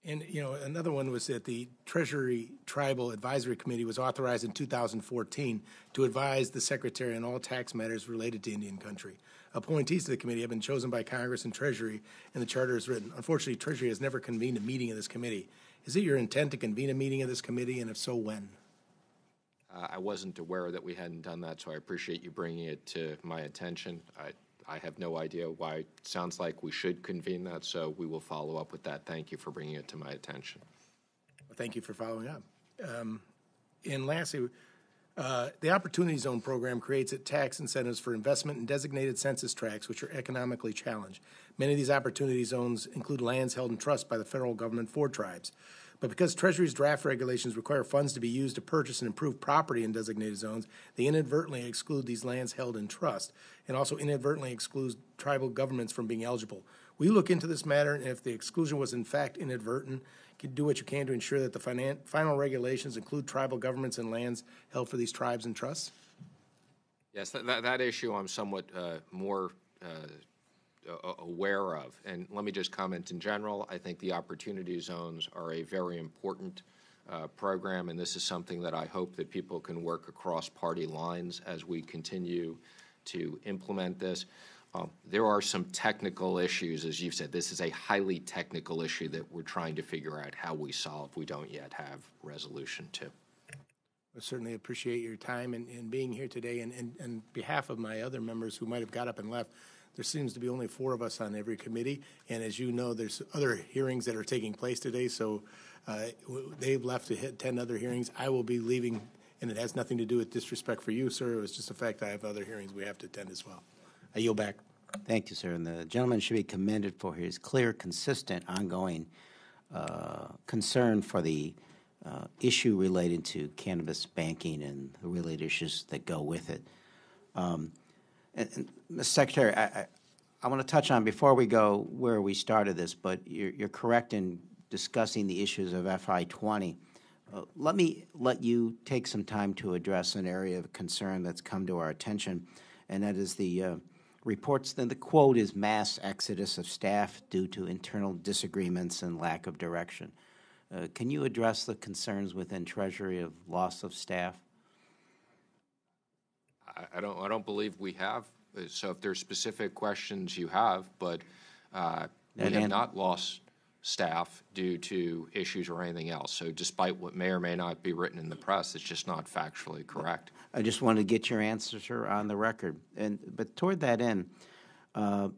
And, you know, another one was that the Treasury Tribal Advisory Committee was authorized in two thousand fourteen to advise the Secretary on all tax matters related to Indian country. Appointees to the committee have been chosen by Congress and Treasury, and the charter is written. Unfortunately, Treasury has never convened a meeting of this committee. Is it your intent to convene a meeting of this committee, and if so, when? Uh, I wasn't aware that we hadn't done that, so I appreciate you bringing it to my attention. I, I have no idea why it sounds like we should convene that, so we will follow up with that. Thank you for bringing it to my attention. Well, thank you for following up. Um, and lastly, uh, the Opportunity Zone program creates tax incentives for investment in designated census tracts which are economically challenged. Many of these Opportunity Zones include lands held in trust by the federal government for tribes. But because Treasury's draft regulations require funds to be used to purchase and improve property in designated zones, they inadvertently exclude these lands held in trust and also inadvertently excludes tribal governments from being eligible. We look into this matter, and if the exclusion was in fact inadvertent, you do what you can to ensure that the finan final regulations include tribal governments and lands held for these tribes and trusts? Yes, that, that, that issue I'm somewhat uh, more uh, aware of. And let me just comment in general. I think the Opportunity Zones are a very important uh, program, and this is something that I hope that people can work across party lines as we continue to implement this. Um, there are some technical issues, as you've said. This is a highly technical issue that we're trying to figure out how we solve. We don't yet have resolution to. I certainly appreciate your time and, and being here today. And, and, and on behalf of my other members who might have got up and left, there seems to be only four of us on every committee. And as you know, there's other hearings that are taking place today. So uh, they've left to hit ten other hearings. I will be leaving, and it has nothing to do with disrespect for you, sir. It was just the fact I have other hearings we have to attend as well. I yield back. Thank you, sir. And the gentleman should be commended for his clear, consistent, ongoing uh, concern for the uh, issue related to cannabis banking and the related issues that go with it. Um, and, and Mister Secretary, I, I, I want to touch on, before we go, where we started this, but you're, you're correct in discussing the issues of F Y twenty. Uh, let me let you take some time to address an area of concern that's come to our attention, and that is the uh, reports, then the quote is mass exodus of staff due to internal disagreements and lack of direction. Uh, can you address the concerns within Treasury of loss of staff? I, I don't I don't believe we have. So if there's specific questions you have, but uh, we have not lost staff due to issues or anything else. So despite what may or may not be written in the press, it's just not factually correct. I just wanted to get your answer, sir, on the record. And but toward that end, uh,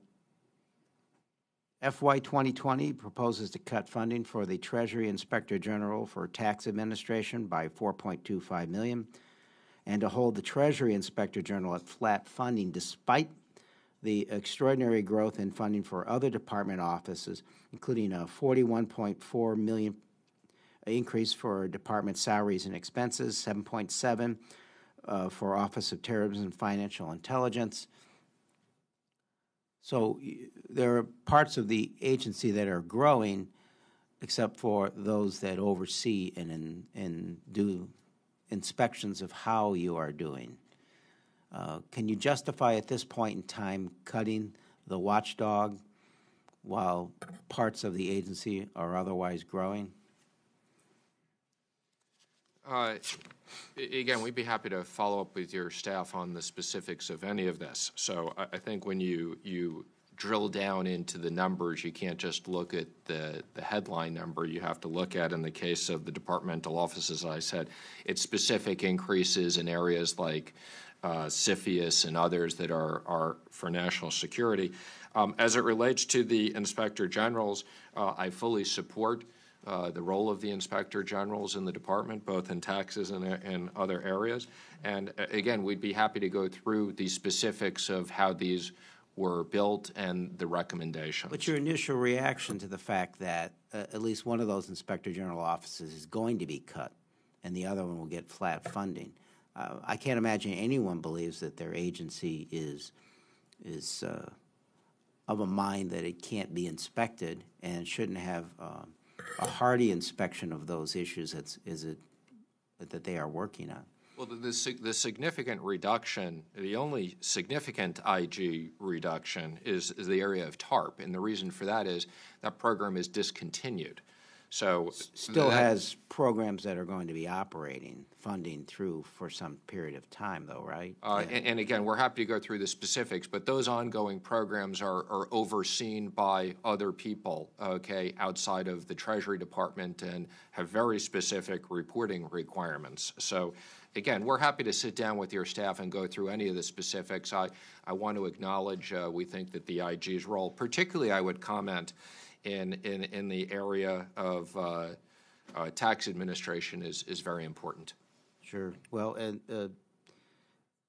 F Y twenty twenty proposes to cut funding for the Treasury Inspector General for Tax Administration by four point two five million dollars and to hold the Treasury Inspector General at flat funding despite the extraordinary growth in funding for other department offices, including a forty-one point four million dollars increase for department salaries and expenses, seven point seven uh, for Office of Terrorism and Financial Intelligence. So there are parts of the agency that are growing, except for those that oversee and, and, and do inspections of how you are doing. Uh, can you justify at this point in time cutting the watchdog while parts of the agency are otherwise growing? Uh, again, we'd be happy to follow up with your staff on the specifics of any of this. So I, I think when you, you drill down into the numbers, you can't just look at the, the headline number. You have to look at, in the case of the departmental offices, as I said, it's specific increases in areas like Uh, CICIG and others that are, are for national security. Um, as it relates to the inspector generals, uh, I fully support uh, the role of the inspector generals in the department, both in taxes and, and other areas. And uh, again, we'd be happy to go through the specifics of how these were built and the recommendations. What's your initial reaction to the fact that uh, at least one of those inspector general offices is going to be cut and the other one will get flat funding? Uh, I can't imagine anyone believes that their agency is is uh, of a mind that it can't be inspected and shouldn't have um, a hardy inspection of those issues that's, is it, that they are working on. Well, the, the, the significant reduction, the only significant I G reduction is, is the area of TARP, and the reason for that is that program is discontinued. So still that, has programs that are going to be operating, funding through for some period of time, though, right? Uh, yeah. and, and again, we're happy to go through the specifics, but those ongoing programs are, are overseen by other people, okay, outside of the Treasury Department and have very specific reporting requirements. So again, we're happy to sit down with your staff and go through any of the specifics. I, I want to acknowledge uh, we think that the I G's role, particularly I would comment, In, in, in the area of uh, uh, tax administration is, is very important. Sure. Well, and uh,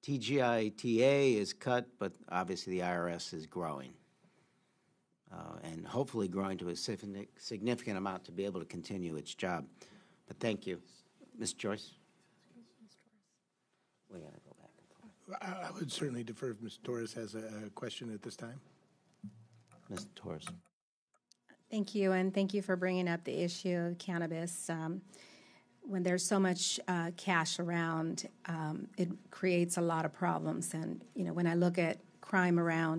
T G I T A is cut, but obviously the I R S is growing uh, and hopefully growing to a significant amount to be able to continue its job. But thank you. Miz Joyce? We gotta go back and forth. I would certainly defer if Miz Torres has a question at this time. Miz Torres. Thank you, and thank you for bringing up the issue of cannabis. Um, when there's so much uh, cash around, um, it creates a lot of problems. And, you know, when I look at crime around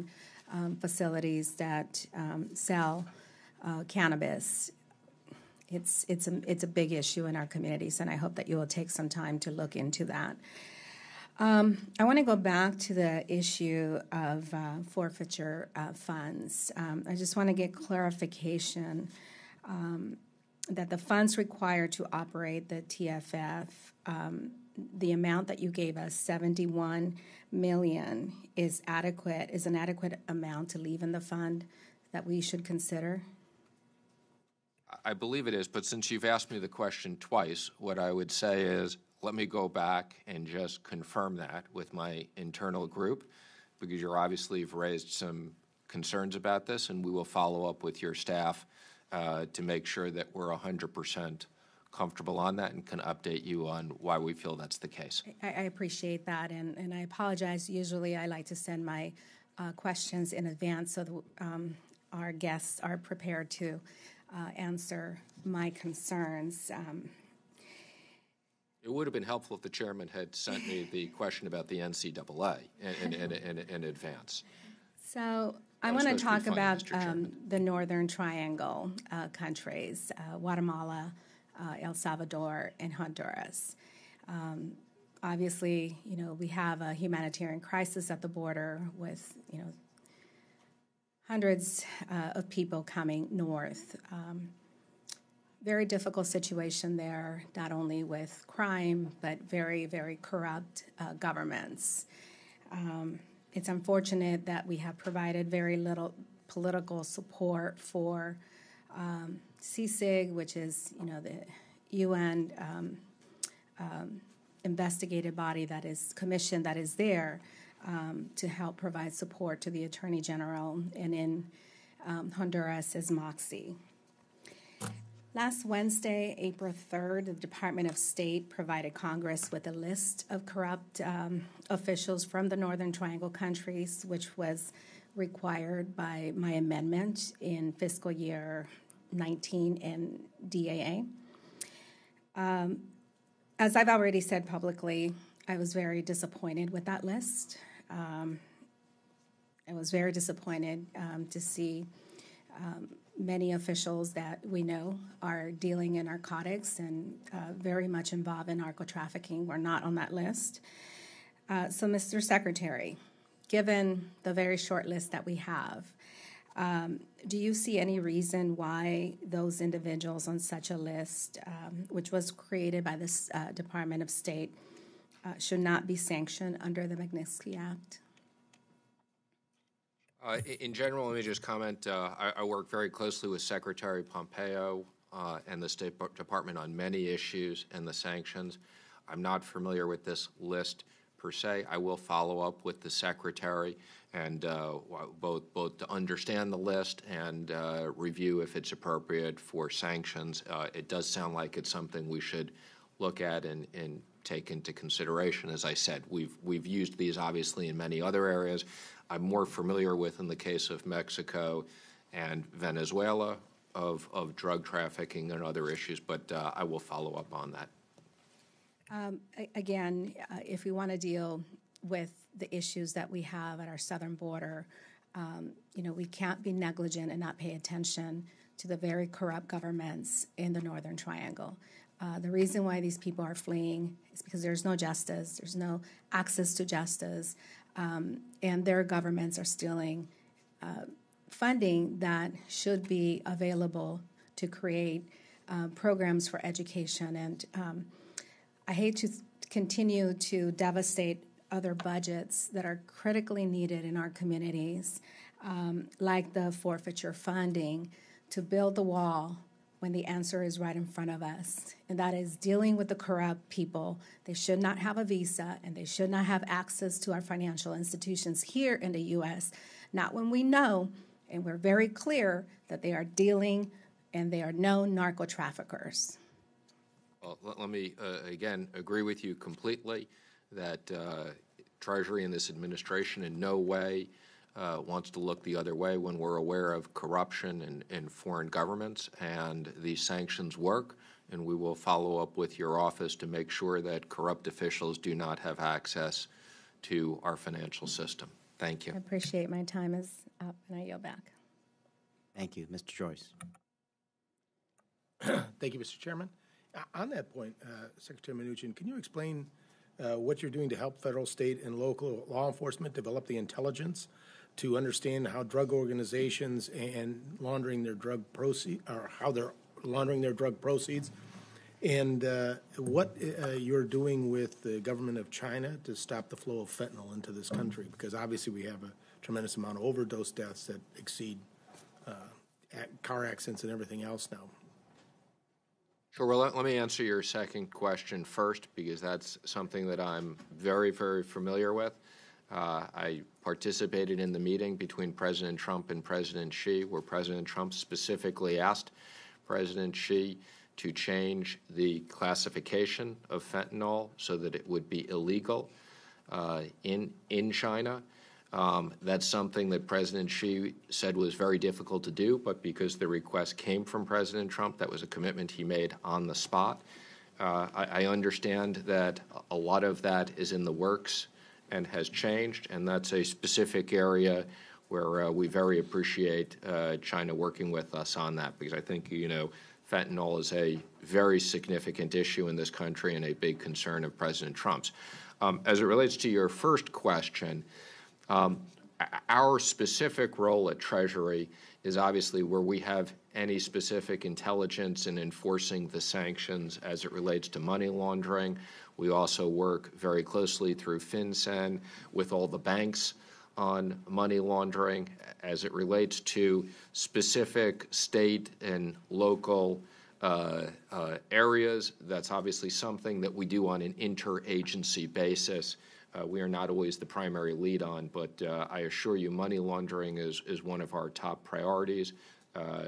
um, facilities that um, sell uh, cannabis, it's, it's, a, it's a big issue in our communities, and I hope that you will take some time to look into that. Um, I want to go back to the issue of uh, forfeiture uh, funds. Um, I just want to get clarification um, that the funds required to operate the T F F, um, the amount that you gave us, seventy-one million dollars, is adequate, is an adequate amount to leave in the fund that we should consider? I believe it is, but since you've asked me the question twice, what I would say is, let me go back and just confirm that with my internal group, because you're obviously have raised some concerns about this, and we will follow up with your staff uh, to make sure that we're one hundred percent comfortable on that and can update you on why we feel that's the case. I, I appreciate that, and, and I apologize. Usually I like to send my uh, questions in advance so that um, our guests are prepared to uh, answer my concerns. Um, It would have been helpful if the chairman had sent me the question about the N C double A in, in, in, in, in advance. So I want to talk about um, the Northern Triangle uh, countries, uh, Guatemala, uh, El Salvador, and Honduras. Um, obviously, you know, we have a humanitarian crisis at the border with, you know, hundreds uh, of people coming north. Um, very difficult situation there, not only with crime, but very, very corrupt uh, governments. Um, it's unfortunate that we have provided very little political support for um, C I C I G, which is, you know, the U N um, um, investigative body that is commissioned that is there um, to help provide support to the Attorney General, and in um, Honduras is MACCIH. Last Wednesday, April third, the Department of State provided Congress with a list of corrupt um, officials from the Northern Triangle countries, which was required by my amendment in fiscal year nineteen and D A A. Um, as I've already said publicly, I was very disappointed with that list. Um, I was very disappointed um, to see um, many officials that we know are dealing in narcotics and uh, very much involved in narco-trafficking were not on that list. Uh, so, Mister Secretary, given the very short list that we have, um, do you see any reason why those individuals on such a list, um, which was created by the uh, Department of State, uh, should not be sanctioned under the Magnitsky Act? Uh, in general, let me just comment. Uh, I, I work very closely with Secretary Pompeo uh, and the State Department on many issues and the sanctions. I'm not familiar with this list per se. I will follow up with the Secretary and uh, both both to understand the list and uh, review if it's appropriate for sanctions. Uh, it does sound like it's something we should look at and, and take into consideration. As I said, we've we've used these obviously in many other areas. I'm more familiar with in the case of Mexico and Venezuela of, of drug trafficking and other issues, but uh, I will follow up on that. Um, again, uh, if we want to deal with the issues that we have at our southern border, um, you know, we can't be negligent and not pay attention to the very corrupt governments in the Northern Triangle. Uh, the reason why these people are fleeing is because there's no justice, there's no access to justice, um, and their governments are stealing uh, funding that should be available to create uh, programs for education. And um, I hate to continue to devastate other budgets that are critically needed in our communities, um, like the forfeiture funding, to build the wall when the answer is right in front of us, and that is dealing with the corrupt people. They should not have a visa, and they should not have access to our financial institutions here in the U S, not when we know, and we're very clear, that they are dealing and they are known narco-traffickers. Well, let, let me, uh, again, agree with you completely that uh, Treasury and this administration in no way Uh, wants to look the other way when we're aware of corruption in, in foreign governments, and these sanctions work, and we will follow up with your office to make sure that corrupt officials do not have access to our financial system. Thank you. I appreciate my time is up, and I yield back. Thank you. Mister Joyce. Thank you, Mister Chairman. Uh, on that point, uh, Secretary Mnuchin, can you explain uh, what you're doing to help federal, state, and local law enforcement develop the intelligence to understand how drug organizations and laundering their drug proceeds, or how they're laundering their drug proceeds, and uh, what uh, you're doing with the government of China to stop the flow of fentanyl into this country? Because obviously we have a tremendous amount of overdose deaths that exceed uh, car accidents and everything else now. Sure. Well, let, let me answer your second question first, because that's something that I'm very, very familiar with. Uh, I participated in the meeting between President Trump and President Xi, where President Trump specifically asked President Xi to change the classification of fentanyl so that it would be illegal uh, in, in China. Um, that's something that President Xi said was very difficult to do, but because the request came from President Trump, that was a commitment he made on the spot. Uh, I, I understand that a lot of that is in the works and has changed, and that's a specific area where uh, we very appreciate uh, China working with us on that, because I think, you know, fentanyl is a very significant issue in this country and a big concern of President Trump's. Um, as it relates to your first question, um, our specific role at Treasury is obviously where we have any specific intelligence in enforcing the sanctions as it relates to money laundering. We also work very closely through FinCEN with all the banks on money laundering as it relates to specific state and local uh, uh, areas. That's obviously something that we do on an interagency basis. Uh, we are not always the primary lead on, but uh, I assure you money laundering is, is one of our top priorities uh,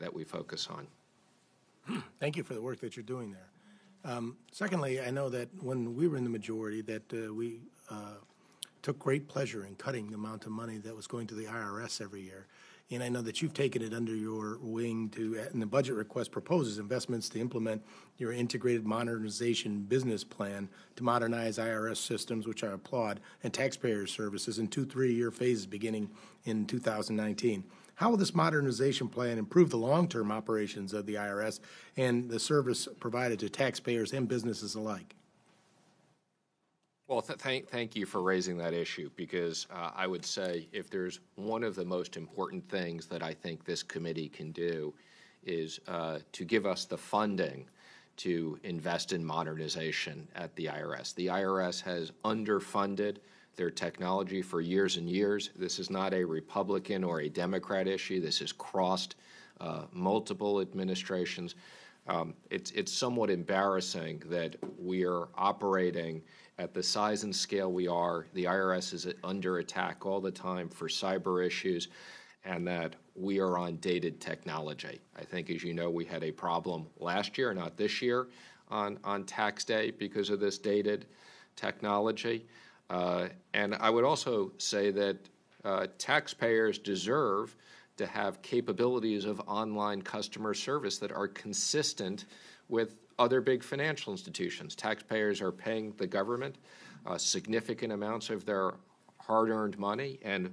that we focus on. Thank you for the work that you're doing there. Um, secondly, I know that when we were in the majority that uh, we uh, took great pleasure in cutting the amount of money that was going to the I R S every year. And I know that you've taken it under your wing to, and the budget request proposes investments to implement your integrated modernization business plan to modernize I R S systems, which I applaud, and taxpayer services in two three-year phases beginning in two thousand nineteen. How will this modernization plan improve the long-term operations of the I R S and the service provided to taxpayers and businesses alike? Well, th thank, thank you for raising that issue, because uh, I would say if there's one of the most important things that I think this committee can do is uh, to give us the funding to invest in modernization at the I R S. The I R S has underfunded their technology for years and years. This is not a Republican or a Democrat issue. This has crossed uh, multiple administrations. Um, it's, it's somewhat embarrassing that we are operating at the size and scale we are, the I R S is under attack all the time for cyber issues, and that we are on dated technology. I think, as you know, we had a problem last year, not this year, on, on tax day because of this dated technology. Uh, and I would also say that uh, taxpayers deserve to have capabilities of online customer service that are consistent with other big financial institutions. Taxpayers are paying the government uh, significant amounts of their hard-earned money, and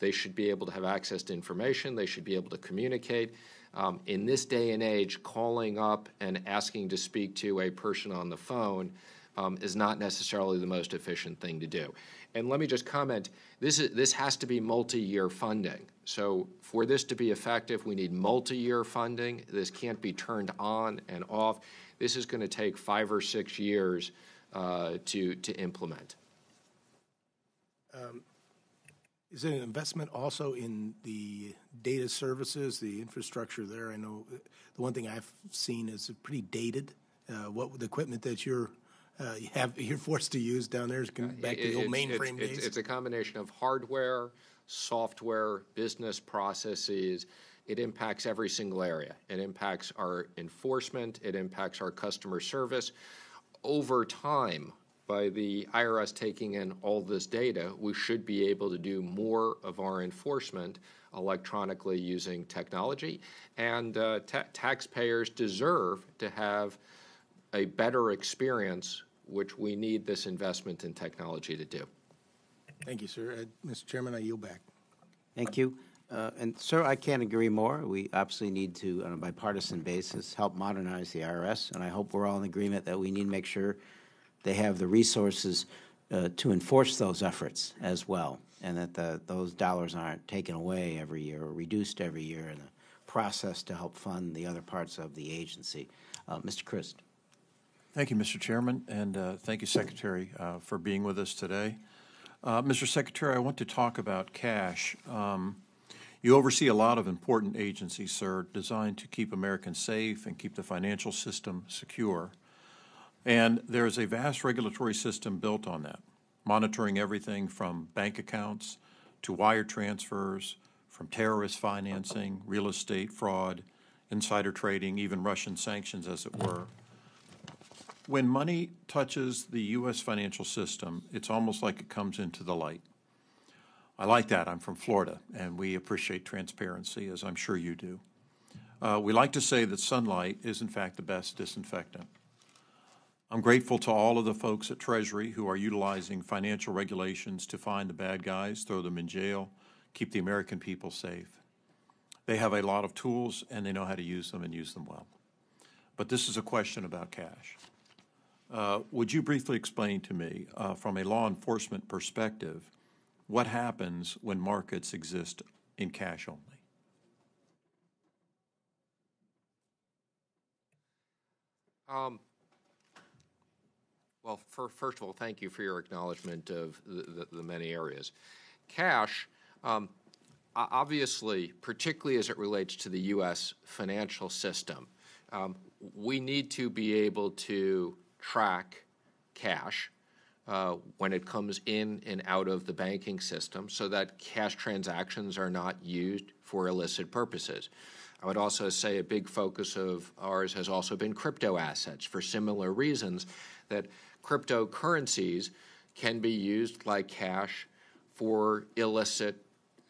they should be able to have access to information. They should be able to communicate. Um, in this day and age, calling up and asking to speak to a person on the phone um, is not necessarily the most efficient thing to do. And let me just comment, this, is, this has to be multi-year funding. So for this to be effective, we need multi-year funding. This can't be turned on and off. This is going to take five or six years uh, to, to implement. Um, is it an investment also in the data services, the infrastructure there? I know the one thing I've seen is pretty dated. Uh, what the equipment that you're Uh, you have, you're forced to use down there is back uh, it, to the old mainframe days. It's, it's a combination of hardware, software, business processes. It impacts every single area. It impacts our enforcement. It impacts our customer service. Over time, by the I R S taking in all this data, we should be able to do more of our enforcement electronically using technology. And uh, ta taxpayers deserve to have a better experience, which we need this investment in technology to do. Thank you, sir. Uh, Mister Chairman, I yield back. Thank you. Uh, and, sir, I can't agree more. We obviously need to, on a bipartisan basis, help modernize the I R S, and I hope we're all in agreement that we need to make sure they have the resources uh, to enforce those efforts as well, and that the, those dollars aren't taken away every year or reduced every year in the process to help fund the other parts of the agency. Uh, Mister Crist. Thank you, Mister Chairman, and uh, thank you, Secretary, uh, for being with us today. Uh, Mister Secretary, I want to talk about cash. Um, you oversee a lot of important agencies, sir, designed to keep Americans safe and keep the financial system secure. And there is a vast regulatory system built on that, monitoring everything from bank accounts to wire transfers, from terrorist financing, real estate fraud, insider trading, even Russian sanctions, as it were. When money touches the U S financial system, it's almost like it comes into the light. I like that. I'm from Florida, and we appreciate transparency, as I'm sure you do. Uh, we like to say that sunlight is, in fact, the best disinfectant. I'm grateful to all of the folks at Treasury who are utilizing financial regulations to find the bad guys, throw them in jail, keep the American people safe. They have a lot of tools, and they know how to use them and use them well. But this is a question about cash. Uh, would you briefly explain to me, uh, from a law enforcement perspective, what happens when markets exist in cash only? Um, well, for, first of all, thank you for your acknowledgement of the, the, the many areas. Cash, um, obviously, particularly as it relates to the U S financial system, um, we need to be able to track cash uh, when it comes in and out of the banking system so that cash transactions are not used for illicit purposes. I would also say a big focus of ours has also been crypto assets for similar reasons, that cryptocurrencies can be used like cash for illicit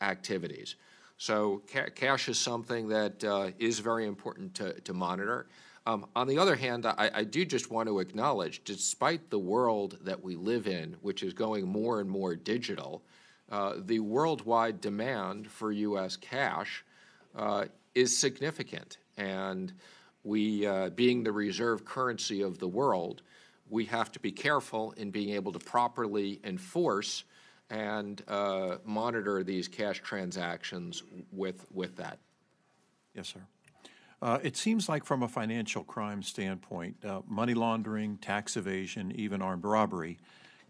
activities. So ca cash is something that uh, is very important to, to monitor. Um, on the other hand, I, I do just want to acknowledge, despite the world that we live in, which is going more and more digital, uh, the worldwide demand for U S cash uh, is significant, and we, uh, being the reserve currency of the world, we have to be careful in being able to properly enforce and uh, monitor these cash transactions with, with that. Yes, sir. Uh, it seems like from a financial crime standpoint, uh, money laundering, tax evasion, even armed robbery,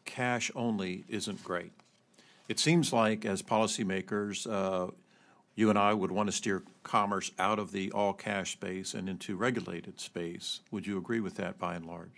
cash only isn't great. It seems like as policymakers, uh, you and I would want to steer commerce out of the all-cash space and into regulated space. Would you agree with that by and large?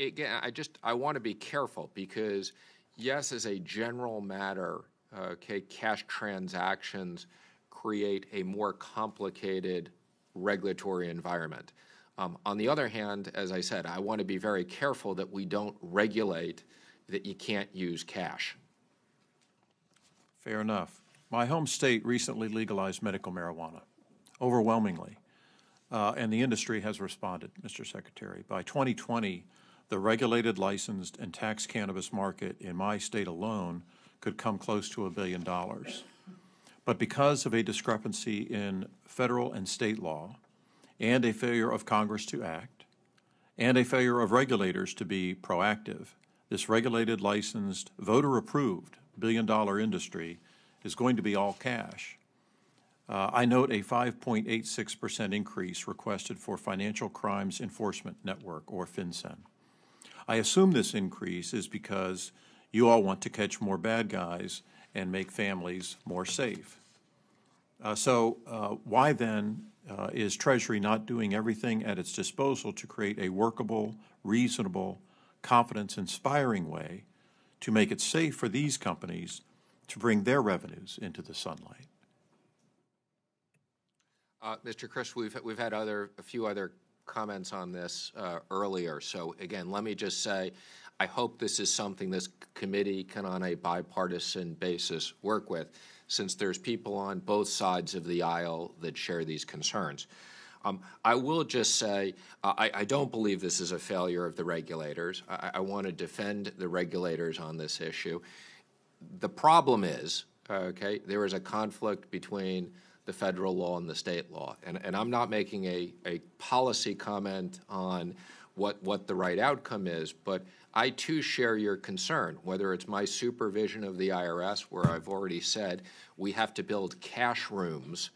Again, I just I want to be careful because, yes, as a general matter, uh, okay, cash transactions create a more complicated regulatory environment. Um, on the other hand, as I said, I want to be very careful that we don't regulate that you can't use cash. Fair enough. My home state recently legalized medical marijuana, overwhelmingly, uh, and the industry has responded, Mister Secretary. By twenty twenty, the regulated, licensed, and taxed cannabis market in my state alone could come close to a billion dollars. But because of a discrepancy in federal and state law, and a failure of Congress to act, and a failure of regulators to be proactive, this regulated, licensed, voter-approved billion-dollar industry is going to be all cash. Uh, I note a five point eight six percent increase requested for Financial Crimes Enforcement Network, or FinCEN. I assume this increase is because you all want to catch more bad guys and make families more safe. Uh, so uh, why then uh, is Treasury not doing everything at its disposal to create a workable, reasonable, confidence-inspiring way to make it safe for these companies to bring their revenues into the sunlight? Uh, Mister Chris, we've, we've had other, a few other comments on this uh, earlier. So again, let me just say, I hope this is something this committee can on a bipartisan basis work with, since there's people on both sides of the aisle that share these concerns. Um, I will just say uh, I, I don't believe this is a failure of the regulators. I, I want to defend the regulators on this issue. The problem is, okay, there is a conflict between the federal law and the state law. And, and I'm not making a, a policy comment on what, what the right outcome is, but I too share your concern, whether it's my supervision of the I R S, where I've already said we have to build cash rooms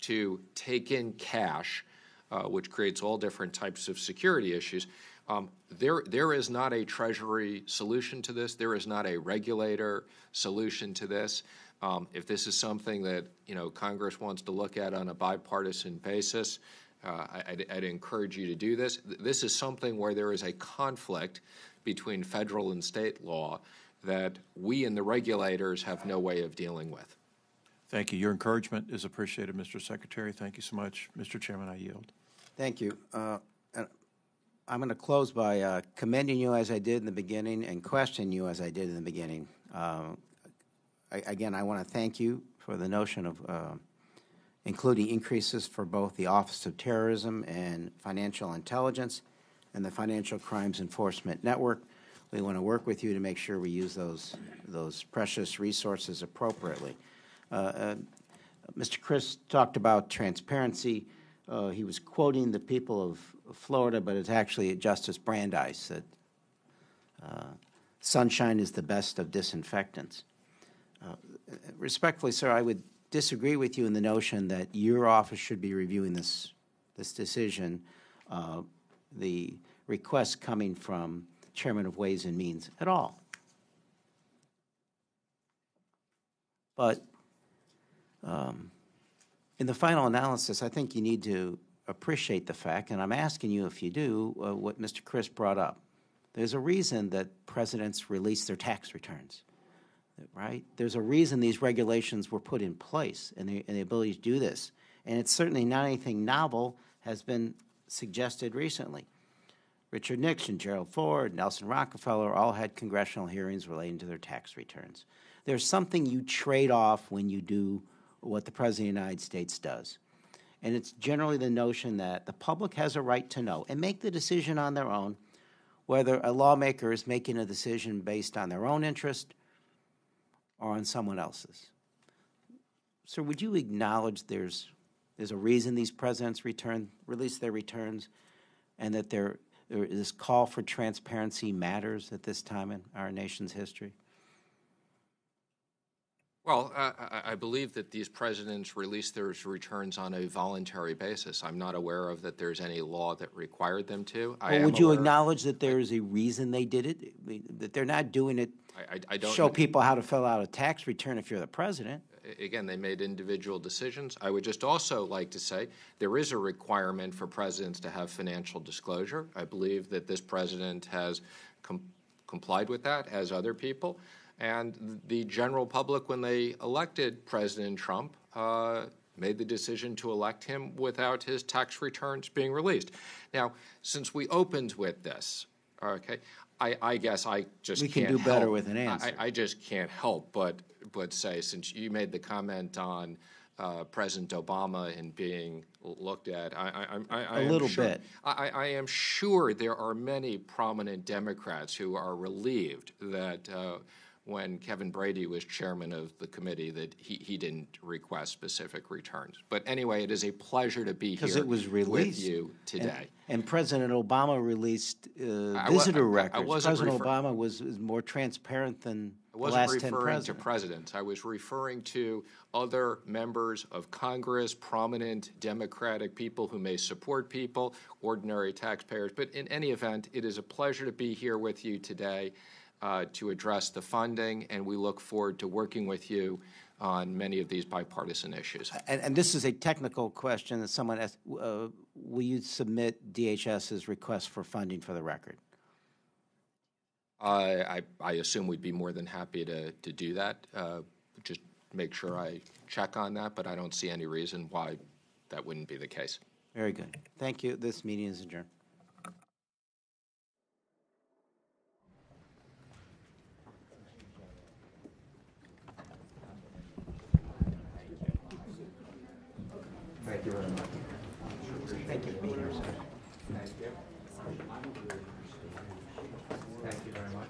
to take in cash, uh, which creates all different types of security issues. Um, there, there is not a Treasury solution to this. There is not a regulator solution to this. Um, if this is something that, you know, Congress wants to look at on a bipartisan basis, uh, I'd, I'd encourage you to do this. This is something where there is a conflict between federal and state law that we and the regulators have no way of dealing with. Thank you. Your encouragement is appreciated, Mister Secretary. Thank you so much. Mister Chairman, I yield. Thank you. Uh, I'm going to close by uh, commending you as I did in the beginning and questioning you as I did in the beginning. Uh, I, again, I want to thank you for the notion of uh, including increases for both the Office of Terrorism and Financial Intelligence and the Financial Crimes Enforcement Network. We want to work with you to make sure we use those, those precious resources appropriately. Uh, uh, Mister Chris talked about transparency. Uh, he was quoting the people of Florida, but it's actually Justice Brandeis that uh, sunshine is the best of disinfectants. Uh, respectfully, sir, I would disagree with you in the notion that your office should be reviewing this, this decision. Uh, the request coming from Chairman of Ways and Means at all. But um, in the final analysis, I think you need to appreciate the fact, and I'm asking you if you do, uh, what Mister Chris brought up. There's a reason that presidents release their tax returns, right? There's a reason these regulations were put in place and the, and the ability to do this. And it's certainly not anything novel has been suggested recently. Richard Nixon, Gerald Ford, Nelson Rockefeller all had congressional hearings relating to their tax returns. There's something you trade off when you do what the President of the United States does. And it's generally the notion that the public has a right to know and make the decision on their own whether a lawmaker is making a decision based on their own interest or on someone else's. Sir, would you acknowledge there's There's a reason these presidents return, release their returns, and that there, there this call for transparency matters at this time in our nation's history? Well, uh, I believe that these presidents release their returns on a voluntary basis. I'm not aware of that there's any law that required them to. I well, would you acknowledge that there is a reason they did it, that they're not doing it I, I don't show people how to fill out a tax return if you're the president? Again, they made individual decisions. I would just also like to say there is a requirement for presidents to have financial disclosure. I believe that this president has com complied with that, as other people. And the general public, when they elected President Trump, uh, made the decision to elect him without his tax returns being released. Now, since we opened with this, okay, I, I guess I just we can't can do help. better with an answer. I, I just can't help but but say, since you made the comment on uh, President Obama and being looked at, I, I, I, I a little am sure, bit. I, I am sure there are many prominent Democrats who are relieved that uh, when Kevin Brady was chairman of the committee, that he, he didn't request specific returns. But anyway, it is a pleasure to be here it was with you today. And, and President Obama released uh, visitor I, I, records. I, I wasn't President Obama was, was more transparent than I wasn't the last referring ten presidents. to presidents. I was referring to other members of Congress, prominent Democratic people who may support people, ordinary taxpayers. But in any event, it is a pleasure to be here with you today Uh, to address the funding, and we look forward to working with you on many of these bipartisan issues. And, and this is a technical question that someone asked. Uh, will you submit D H S's request for funding for the record? Uh, I, I assume we'd be more than happy to, to do that. Uh, just make sure I check on that, but I don't see any reason why that wouldn't be the case. Very good. Thank you. This meeting is adjourned. Thank you very much. Thank you for being here, sir. Thank you. Thank you very much.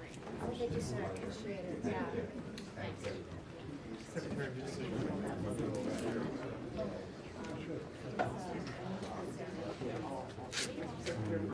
Thank you, sir. Appreciate it. Yeah. Thank you. Secretary of State.